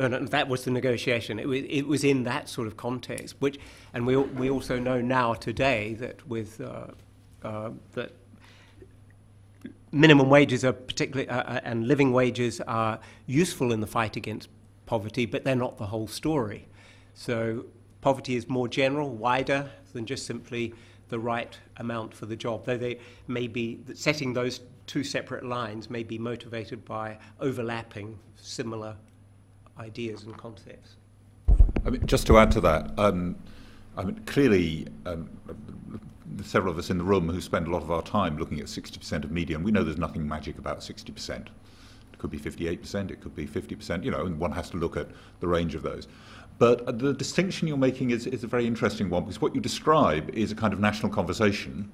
earn it, and that was the negotiation. It was in that sort of context, which, and we also know now today that with that minimum wages are particularly and living wages are useful in the fight against poverty, but they're not the whole story. So poverty is more general, wider than just simply the right amount for the job, though they may be setting those two separate lines may be motivated by overlapping similar ideas and concepts. I mean, just to add to that, I mean, clearly several of us in the room who spend a lot of our time looking at 60% of median, we know there's nothing magic about 60%. It could be 58%, it could be 50%, you know, and one has to look at the range of those. But the distinction you're making is a very interesting one, because what you describe is a kind of national conversation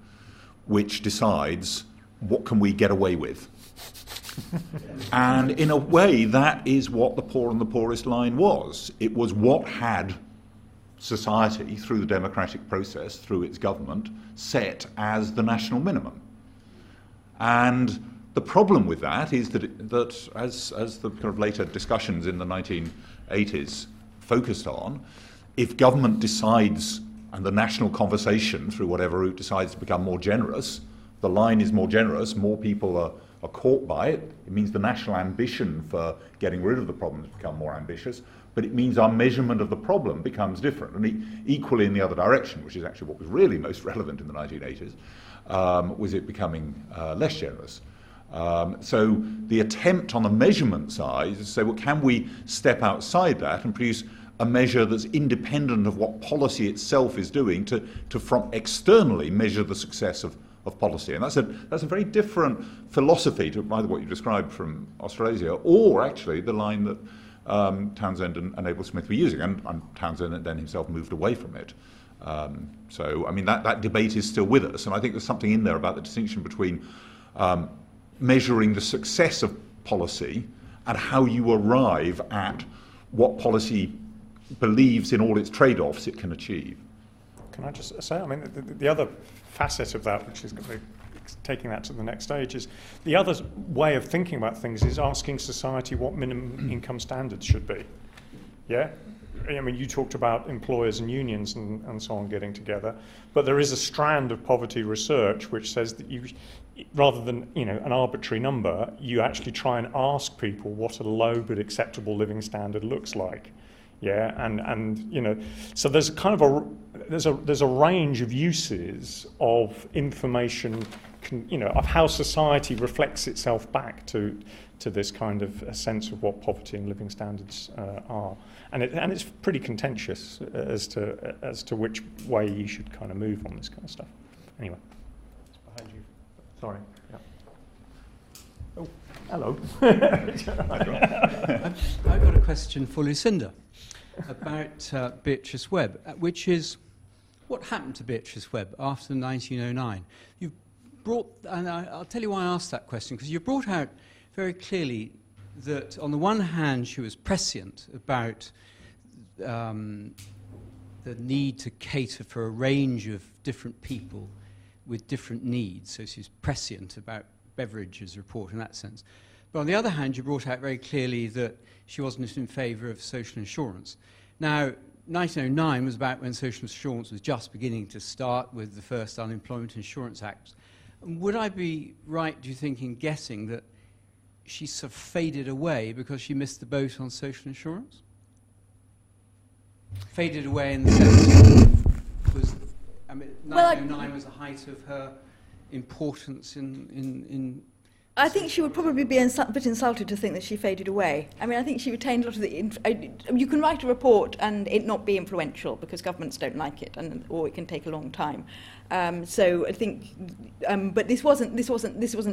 which decides what can we get away with. And in a way, that is what the Poor and the Poorest line was. It was what had society, through the democratic process, through its government, set as the national minimum. And the problem with that is that as the kind of later discussions in the 1980s focused on, if government decides, and the national conversation through whatever route decides to become more generous, the line is more generous, more people are caught by it. It means the national ambition for getting rid of the problem has become more ambitious, but it means our measurement of the problem becomes different, and equally in the other direction, which is actually what was really most relevant in the 1980s, was it becoming less generous. So the attempt on the measurement side is to say, well, can we step outside that and produce a measure that's independent of what policy itself is doing to from externally measure the success of policy? And that's a very different philosophy to either what you described from Australasia or actually the line that Townsend and Abel-Smith were using, and Townsend then himself moved away from it. So, I mean, that debate is still with us, and I think there's something in there about the distinction between measuring the success of policy and how you arrive at what policy believes in all its trade-offs it can achieve. Can I just say, I mean, the other facet of that, which is taking that to the next stage, is the other way of thinking about things is asking society what minimum income standards should be. Yeah? I mean, you talked about employers and unions and so on getting together, but there is a strand of poverty research which says that you, rather than, you know, an arbitrary number, you actually try and ask people what a low but acceptable living standard looks like. Yeah, and you know, so there's kind of there's a range of uses of information, you know, of how society reflects itself back to this kind of a sense of what poverty and living standards are, and it's pretty contentious as to which way you should kind of move on this kind of stuff. Anyway, it's behind you. Sorry. Yeah. Oh, hello. I've got a question for Lucinda about Beatrice Webb, which is what happened to Beatrice Webb after 1909. You've brought, and I'll tell you why I asked that question, because you brought out very clearly that on the one hand she was prescient about the need to cater for a range of different people with different needs, so she's prescient about Beveridge's report in that sense. But on the other hand, you brought out very clearly that she wasn't in favour of social insurance. Now, 1909 was about when social insurance was just beginning to start with the first Unemployment Insurance Act. And would I be right, do you think, in guessing that she sort of faded away because she missed the boat on social insurance? Faded away in the sense of, I mean, 1909 was the height of her importance in I think she would probably be a bit insulted to think that she faded away. I mean, I think she retained a lot of the... you can write a report and it not be influential because governments don't like it, or it can take a long time. So I think... but this wasn't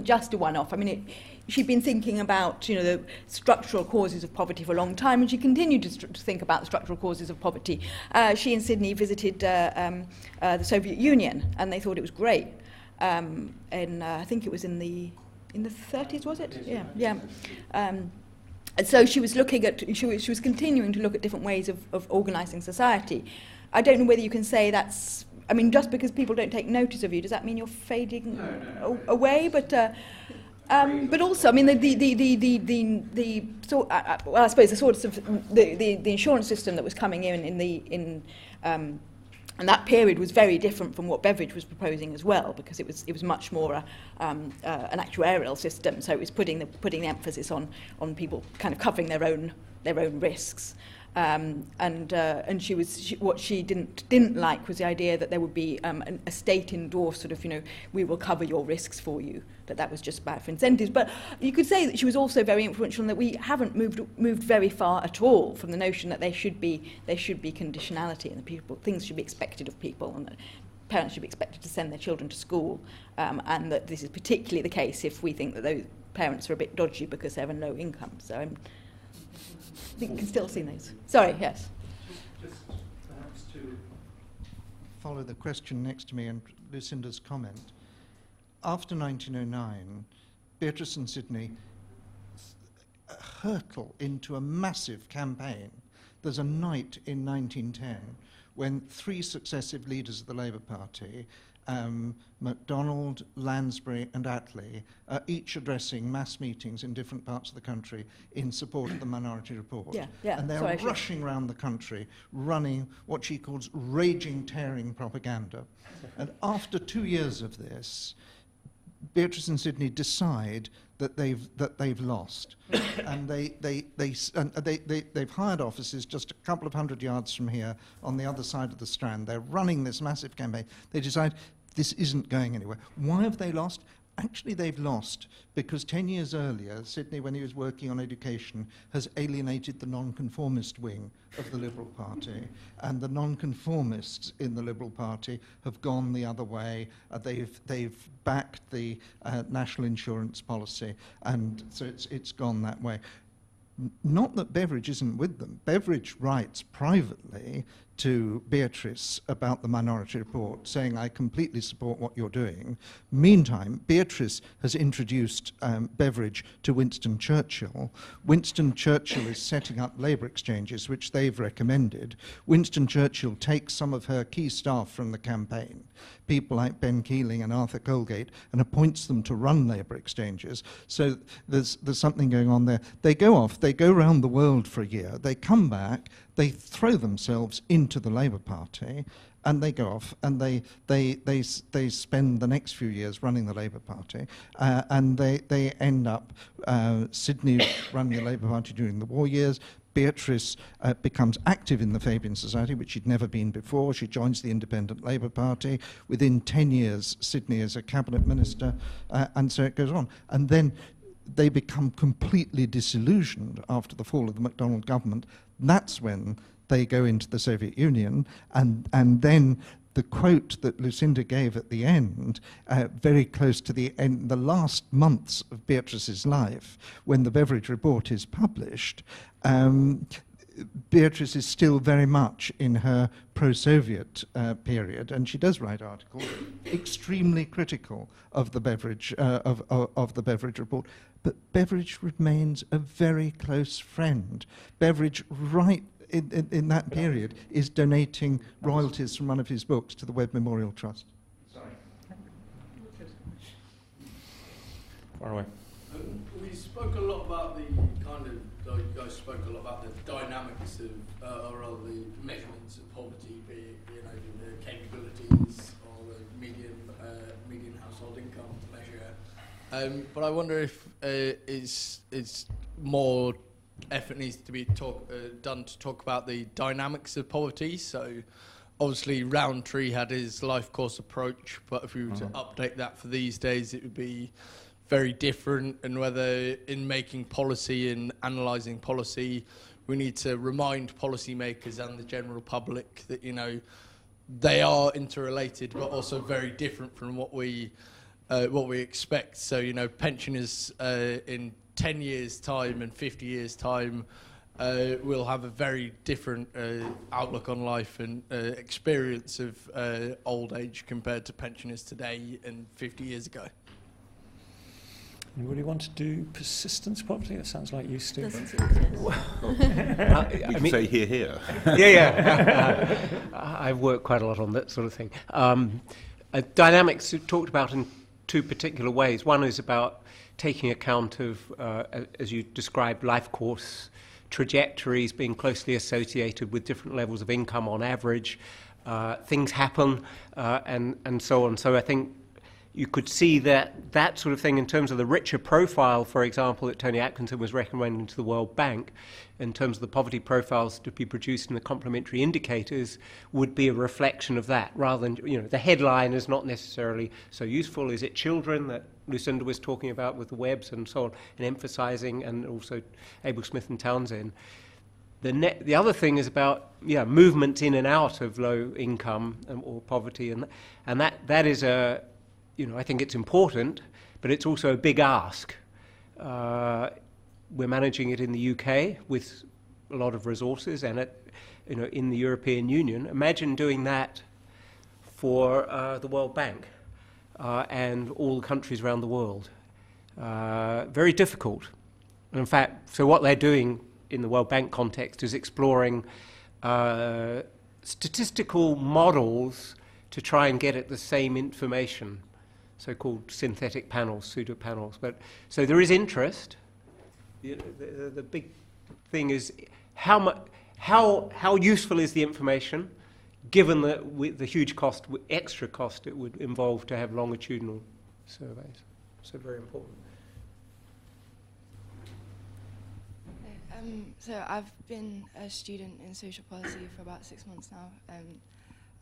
just a one-off. I mean, she'd been thinking about, you know, the structural causes of poverty for a long time, and she continued to think about structural causes of poverty. She and Sydney visited the Soviet Union, and they thought it was great. I think it was in the 30s, was it? Yeah. And so she was looking at, she was continuing to look at different ways of organising society. I don't know whether you can say that's, I mean, just because people don't take notice of you, does that mean you're fading away? But also, I mean, well, I suppose the sort of the insurance system that was coming in that period was very different from what Beveridge was proposing as well, because it was much more an actuarial system. So it was putting the emphasis on people kind of covering their own risks. And what she didn't like was the idea that there would be a state endorsed sort of, you know, we will cover your risks for you, that was just bad for incentives. But you could say that she was also very influential in that we haven't moved very far at all from the notion that there should be conditionality and things should be expected of people, and that parents should be expected to send their children to school, and that this is particularly the case if we think that those parents are a bit dodgy because they have a low income. So I think you can still see those. Sorry, yes. Just perhaps to follow the question next to me and Lucinda's comment. After 1909, Beatrice and Sidney hurtle into a massive campaign. There's a night in 1910 when three successive leaders of the Labour Party, MacDonald, Lansbury and Attlee, are each addressing mass meetings in different parts of the country in support of the Minority Report. And they're rushing around the country, running what she calls raging, tearing propaganda. And after 2 years of this, Beatrice and Sidney decide that they've lost, and they've hired offices just a couple of hundred yards from here on the other side of the Strand. They're running this massive campaign. They decide this isn't going anywhere. Why have they lost? Actually, they've lost because 10 years earlier, Sidney, when he was working on education, has alienated the nonconformist wing of the Liberal Party, and the nonconformists in the Liberal Party have gone the other way. They've backed the national insurance policy, and so it's gone that way. Not that Beveridge isn't with them. Beveridge writes privately to Beatrice about the Minority Report, saying, I completely support what you're doing. Meantime, Beatrice has introduced Beveridge to Winston Churchill. Winston Churchill is setting up labour exchanges, which they've recommended. Winston Churchill takes some of her key staff from the campaign, people like Ben Keeling and Arthur Colgate, and appoints them to run labour exchanges. So there's something going on there. They go off, they go around the world for a year, they come back, they throw themselves into the Labour Party, and they go off and they spend the next few years running the Labour Party, and they end up, Sidney running the Labour Party during the war years. Beatrice becomes active in the Fabian Society, which she'd never been before. She joins the Independent Labour Party. Within 10 years, Sidney is a cabinet minister, and so it goes on. And then they become completely disillusioned after the fall of the MacDonald government. That's when they go into the Soviet Union, and then the quote that Lucinda gave at the end, very close to the end, the last months of Beatrice's life, when the Beveridge Report is published, Beatrice is still very much in her pro-Soviet period, and she does write articles extremely critical of the Beveridge of the Beveridge Report. But Beveridge remains a very close friend. Beveridge, right in that period, is donating royalties from one of his books to the Webb Memorial Trust. Sorry. Far away. We spoke a lot about the you guys spoke a lot about the dynamics of, or the measurements of poverty, be it, you know, the capabilities or the median household income measure. But I wonder if it's more effort needs to be done to talk about the dynamics of poverty. So obviously Rowntree had his life course approach, but if we were to update that for these days, it would be very different, and whether in making policy and analysing policy, we need to remind policymakers and the general public that, you know, they are interrelated, but also very different from what we expect. So, you know, pensioners in 10 years' time and 50 years' time will have a very different outlook on life and experience of old age compared to pensioners today and 50 years ago. Anybody want to do persistence poverty? That sounds like you, Stephen. I mean, say hear, hear. Yeah. I've worked quite a lot on that sort of thing. Dynamics talked about in two particular ways. One is about taking account of, as you described, life course trajectories being closely associated with different levels of income on average. Things happen, and so on. So I think you could see that sort of thing in terms of the richer profile, for example, that Tony Atkinson was recommending to the World Bank, in terms of the poverty profiles to be produced in the complementary indicators, would be a reflection of that, rather than, you know, the headline is not necessarily so useful. Is it children that Lucinda was talking about with the Webbs and so on, and emphasizing, and also Abel-Smith and Townsend. The other thing is about movement in and out of low income or poverty, and that is a, I think it's important, but it's also a big ask. We're managing it in the UK with a lot of resources, and in the European Union. Imagine doing that for the World Bank and all the countries around the world. Very difficult. And in fact, so what they're doing in the World Bank context is exploring statistical models to try and get at the same information, so-called synthetic panels, pseudo-panels. But so there is interest. The big thing is how useful is the information, given the huge cost, extra cost it would involve to have longitudinal surveys. So very important. So I've been a student in social policy for about 6 months now,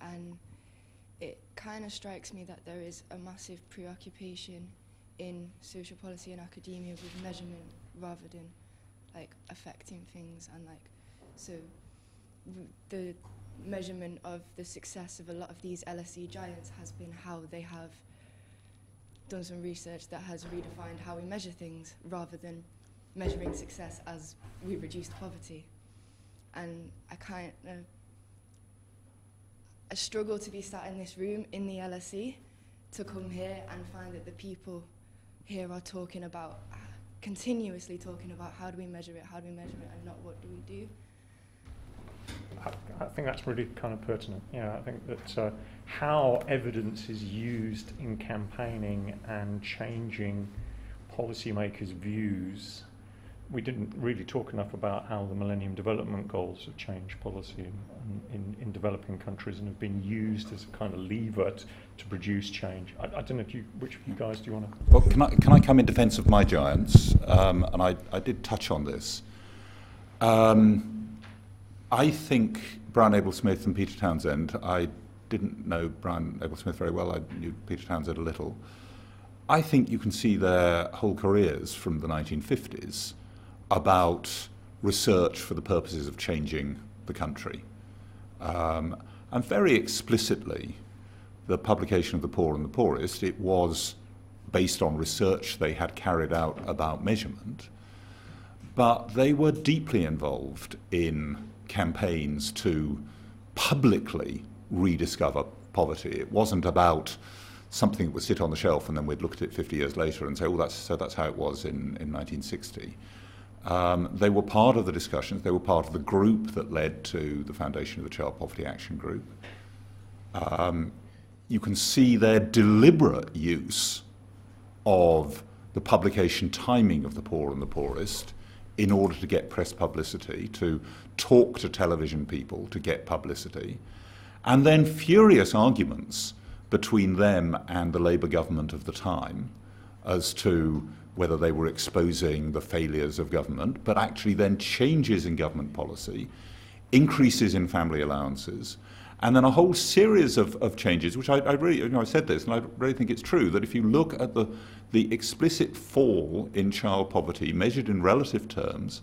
and it kind of strikes me that there is a massive preoccupation in social policy and academia with measurement rather than affecting things, and so the measurement of the success of a lot of these LSE giants has been how they have done some research that has redefined how we measure things, rather than measuring success as we reduced poverty. And I struggle to be sat in this room in the LSE, to come here and find that the people here are talking about, continuously talking about, how do we measure it, and not what do we do. I think that's really kind of pertinent. Yeah, I think that how evidence is used in campaigning and changing policymakers' views. We didn't really talk enough about how the Millennium Development Goals have changed policy in developing countries and have been used as a kind of lever to produce change. I don't know if which of you guys do you want to? Well, can I come in defence of my giants? And I did touch on this. I think Brian Abel-Smith and Peter Townsend. I didn't know Brian Abel-Smith very well. I knew Peter Townsend a little. I think you can see their whole careers from the 1950s. About research for the purposes of changing the country. And very explicitly, the publication of The Poor and the Poorest, it was based on research they had carried out about measurement, but they were deeply involved in campaigns to publicly rediscover poverty. It wasn't about something that would sit on the shelf and then we'd look at it 50 years later and say, oh, that's how it was in 1960. They were part of the discussions. They were part of the group that led to the foundation of the Child Poverty Action Group. You can see their deliberate use of the publication timing of The Poor and the Poorest in order to get press publicity, to talk to television people, to get publicity, and then furious arguments between them and the Labour government of the time as to whether they were exposing the failures of government, but actually then changes in government policy, increases in family allowances, and then a whole series of changes, which I really, I said this, and I really think it's true, that if you look at the explicit fall in child poverty measured in relative terms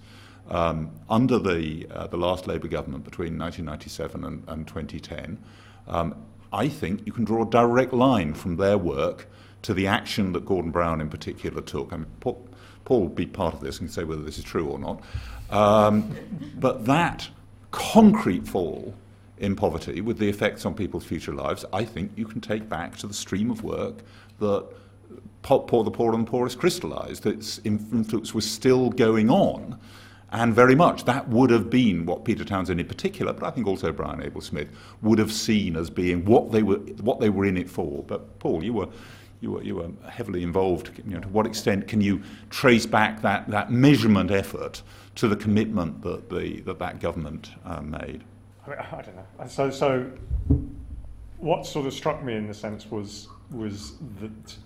under the last Labour government between 1997 and 2010, I think you can draw a direct line from their work to the action that Gordon Brown in particular took. I mean, Paul would be part of this and say whether this is true or not. But that concrete fall in poverty with the effects on people's future lives, I think you can take back to the stream of work that The Poor and the Poorest crystallised. Its influence was still going on, and very much that would have been what Peter Townsend in particular, but I think also Brian Abel-Smith, would have seen as being what they were in it for. But Paul, you were heavily involved. You know, to what extent can you trace back that measurement effort to the commitment that that government made? I don't know. So what sort of struck me in the sense was that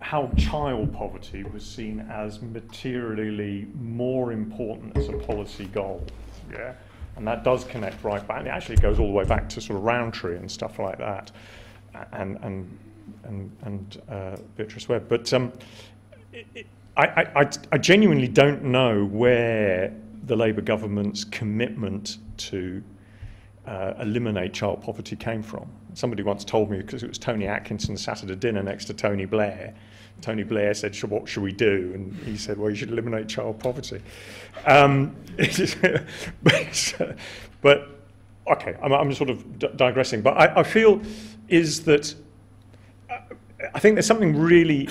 how child poverty was seen as materially more important as a policy goal, yeah, and that does connect right back. It actually goes all the way back to sort of Rowntree and stuff like that, and Beatrice Webb. But I genuinely don't know where the Labour government's commitment to eliminate child poverty came from. Somebody once told me, because it was Tony Atkinson sat at a dinner next to Tony Blair. Tony Blair said, "What should we do?" And he said, "Well, you should eliminate child poverty." But okay, I'm sort of digressing. But I feel is that I think there's something really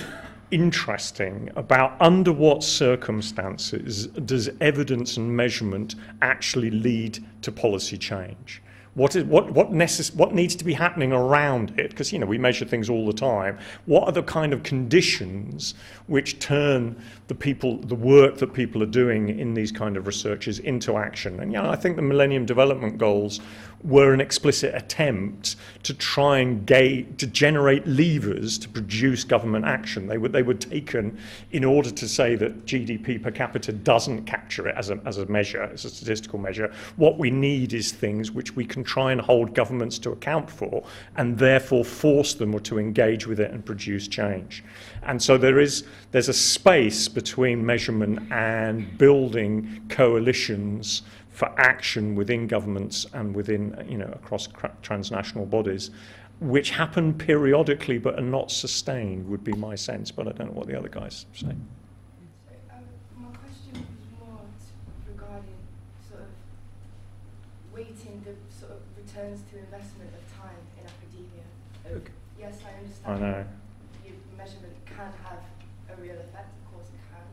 interesting about under what circumstances does evidence and measurement actually lead to policy change. What needs to be happening around it? Because, you know, we measure things all the time. What are the kind of conditions which turn the work that people are doing in these kind of researches into action? And, yeah, I think the Millennium Development Goals were an explicit attempt to try and to generate levers to produce government action. They were taken in order to say that GDP per capita doesn't capture it as a measure, as a statistical measure. What we need is things which we can try and hold governments to account for, and therefore force them to engage with it and produce change. And so there's a space between measurement and building coalitions for action within governments and within, you know, across transnational bodies, which happen periodically but are not sustained, would be my sense. But I don't know what the other guys say. My question was more regarding sort of weighting the sort of returns to investment of time in academia. Okay. Yes, I understand. I know. Measurement can have a real effect, of course it can,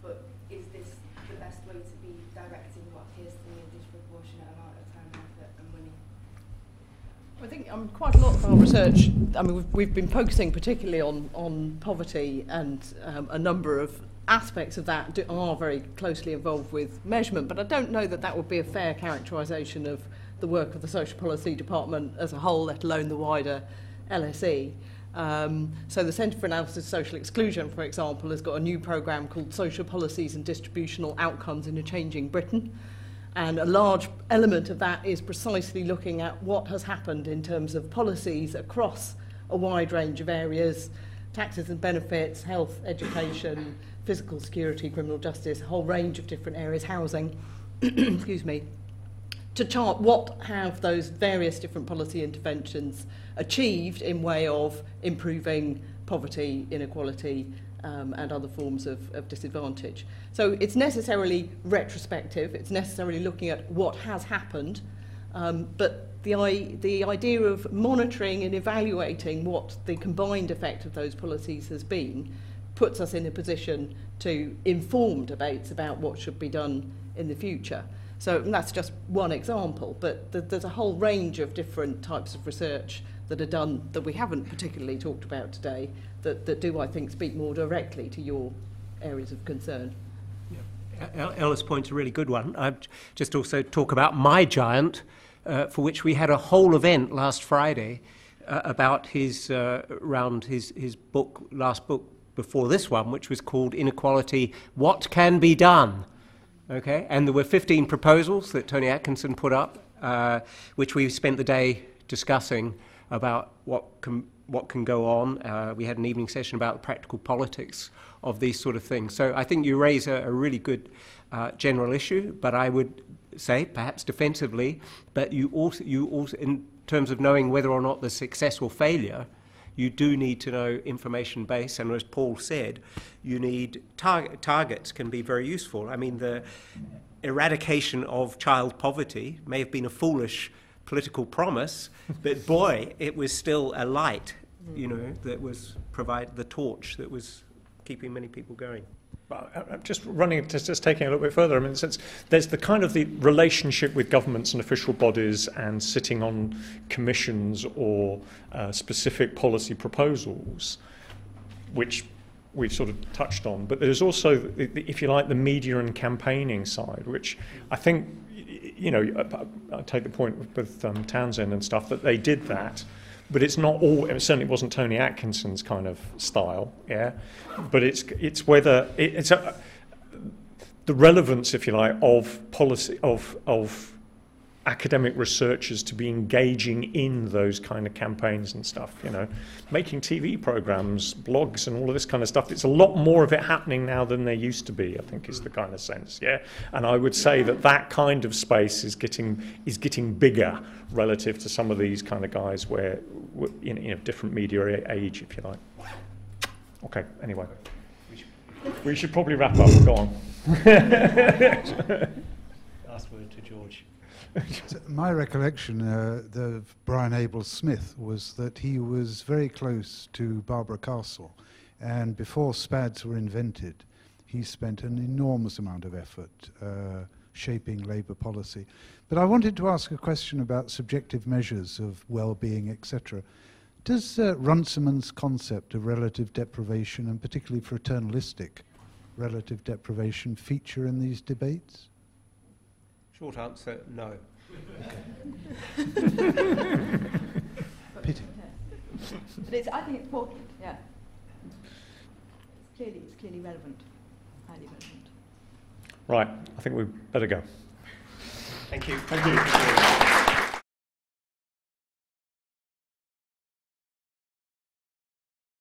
but is this the best way to be directing what appears to be a disproportionate amount of time, effort and money? I think quite a lot of our research, I mean, we've been focusing particularly on poverty, and a number of aspects of that are very closely involved with measurement, but I don't know that would be a fair characterisation of the work of the Social Policy Department as a whole, let alone the wider LSE. So the Centre for Analysis of Social Exclusion, for example, has got a new programme called Social Policies and Distributional Outcomes in a Changing Britain. And a large element of that is precisely looking at what has happened in terms of policies across a wide range of areas: taxes and benefits, health, education, physical security, criminal justice, a whole range of different areas, housing, excuse me, to chart what have those various different policy interventions achieved in way of improving poverty, inequality, and other forms of disadvantage. So it's necessarily retrospective, it's necessarily looking at what has happened, but the idea of monitoring and evaluating what the combined effect of those policies has been puts us in a position to inform debates about what should be done in the future. So that's just one example, but there's a whole range of different types of research that are done that we haven't particularly talked about today that do, I think, speak more directly to your areas of concern. Yeah. Ella's point's a really good one. I'd just also talk about my giant, for which we had a whole event last Friday about his round his book, last book before this one, which was called Inequality: What Can Be Done? Okay, and there were 15 proposals that Tony Atkinson put up, which we spent the day discussing about what can go on. We had an evening session about the practical politics of these sort of things. So I think you raise a really good general issue, but I would say, perhaps defensively, but you also, in terms of knowing whether or not there's success or failure, you do need to know information base, and as Paul said, you need targets can be very useful. I mean, the eradication of child poverty may have been a foolish political promise, but boy, it was still a light, you know, that was provide the torch that was keeping many people going. Just taking it a little bit further, I mean, since there's the kind of the relationship with governments and official bodies and sitting on commissions or specific policy proposals, which we've sort of touched on, but there's also, if you like, the media and campaigning side, which I think, you know, I take the point with Townsend and stuff that they did that. But it's not all. It certainly wasn't Tony Atkinson's kind of style, yeah. But it's whether it's the relevance, if you like, of policy of academic researchers to be engaging in those kind of campaigns and stuff. You know, making TV programs, blogs, and all of this kind of stuff. It's a lot more of it happening now than there used to be, I think, is the kind of sense, yeah. And I would say that that kind of space is getting bigger relative to some of these kind of guys where, you know, different media age, if you like. Okay, anyway. We should probably wrap up. Go on. Last word to George. So my recollection of Brian Abel-Smith was that he was very close to Barbara Castle, and before SPADs were invented, he spent an enormous amount of effort shaping Labour policy. But I wanted to ask a question about subjective measures of well-being, etc. Does Runciman's concept of relative deprivation, and particularly fraternalistic relative deprivation, feature in these debates? Short answer, no. Pity. But I think it's important, yeah. It's clearly relevant, highly relevant. Right, I think we'd better go. Thank you. Thank you.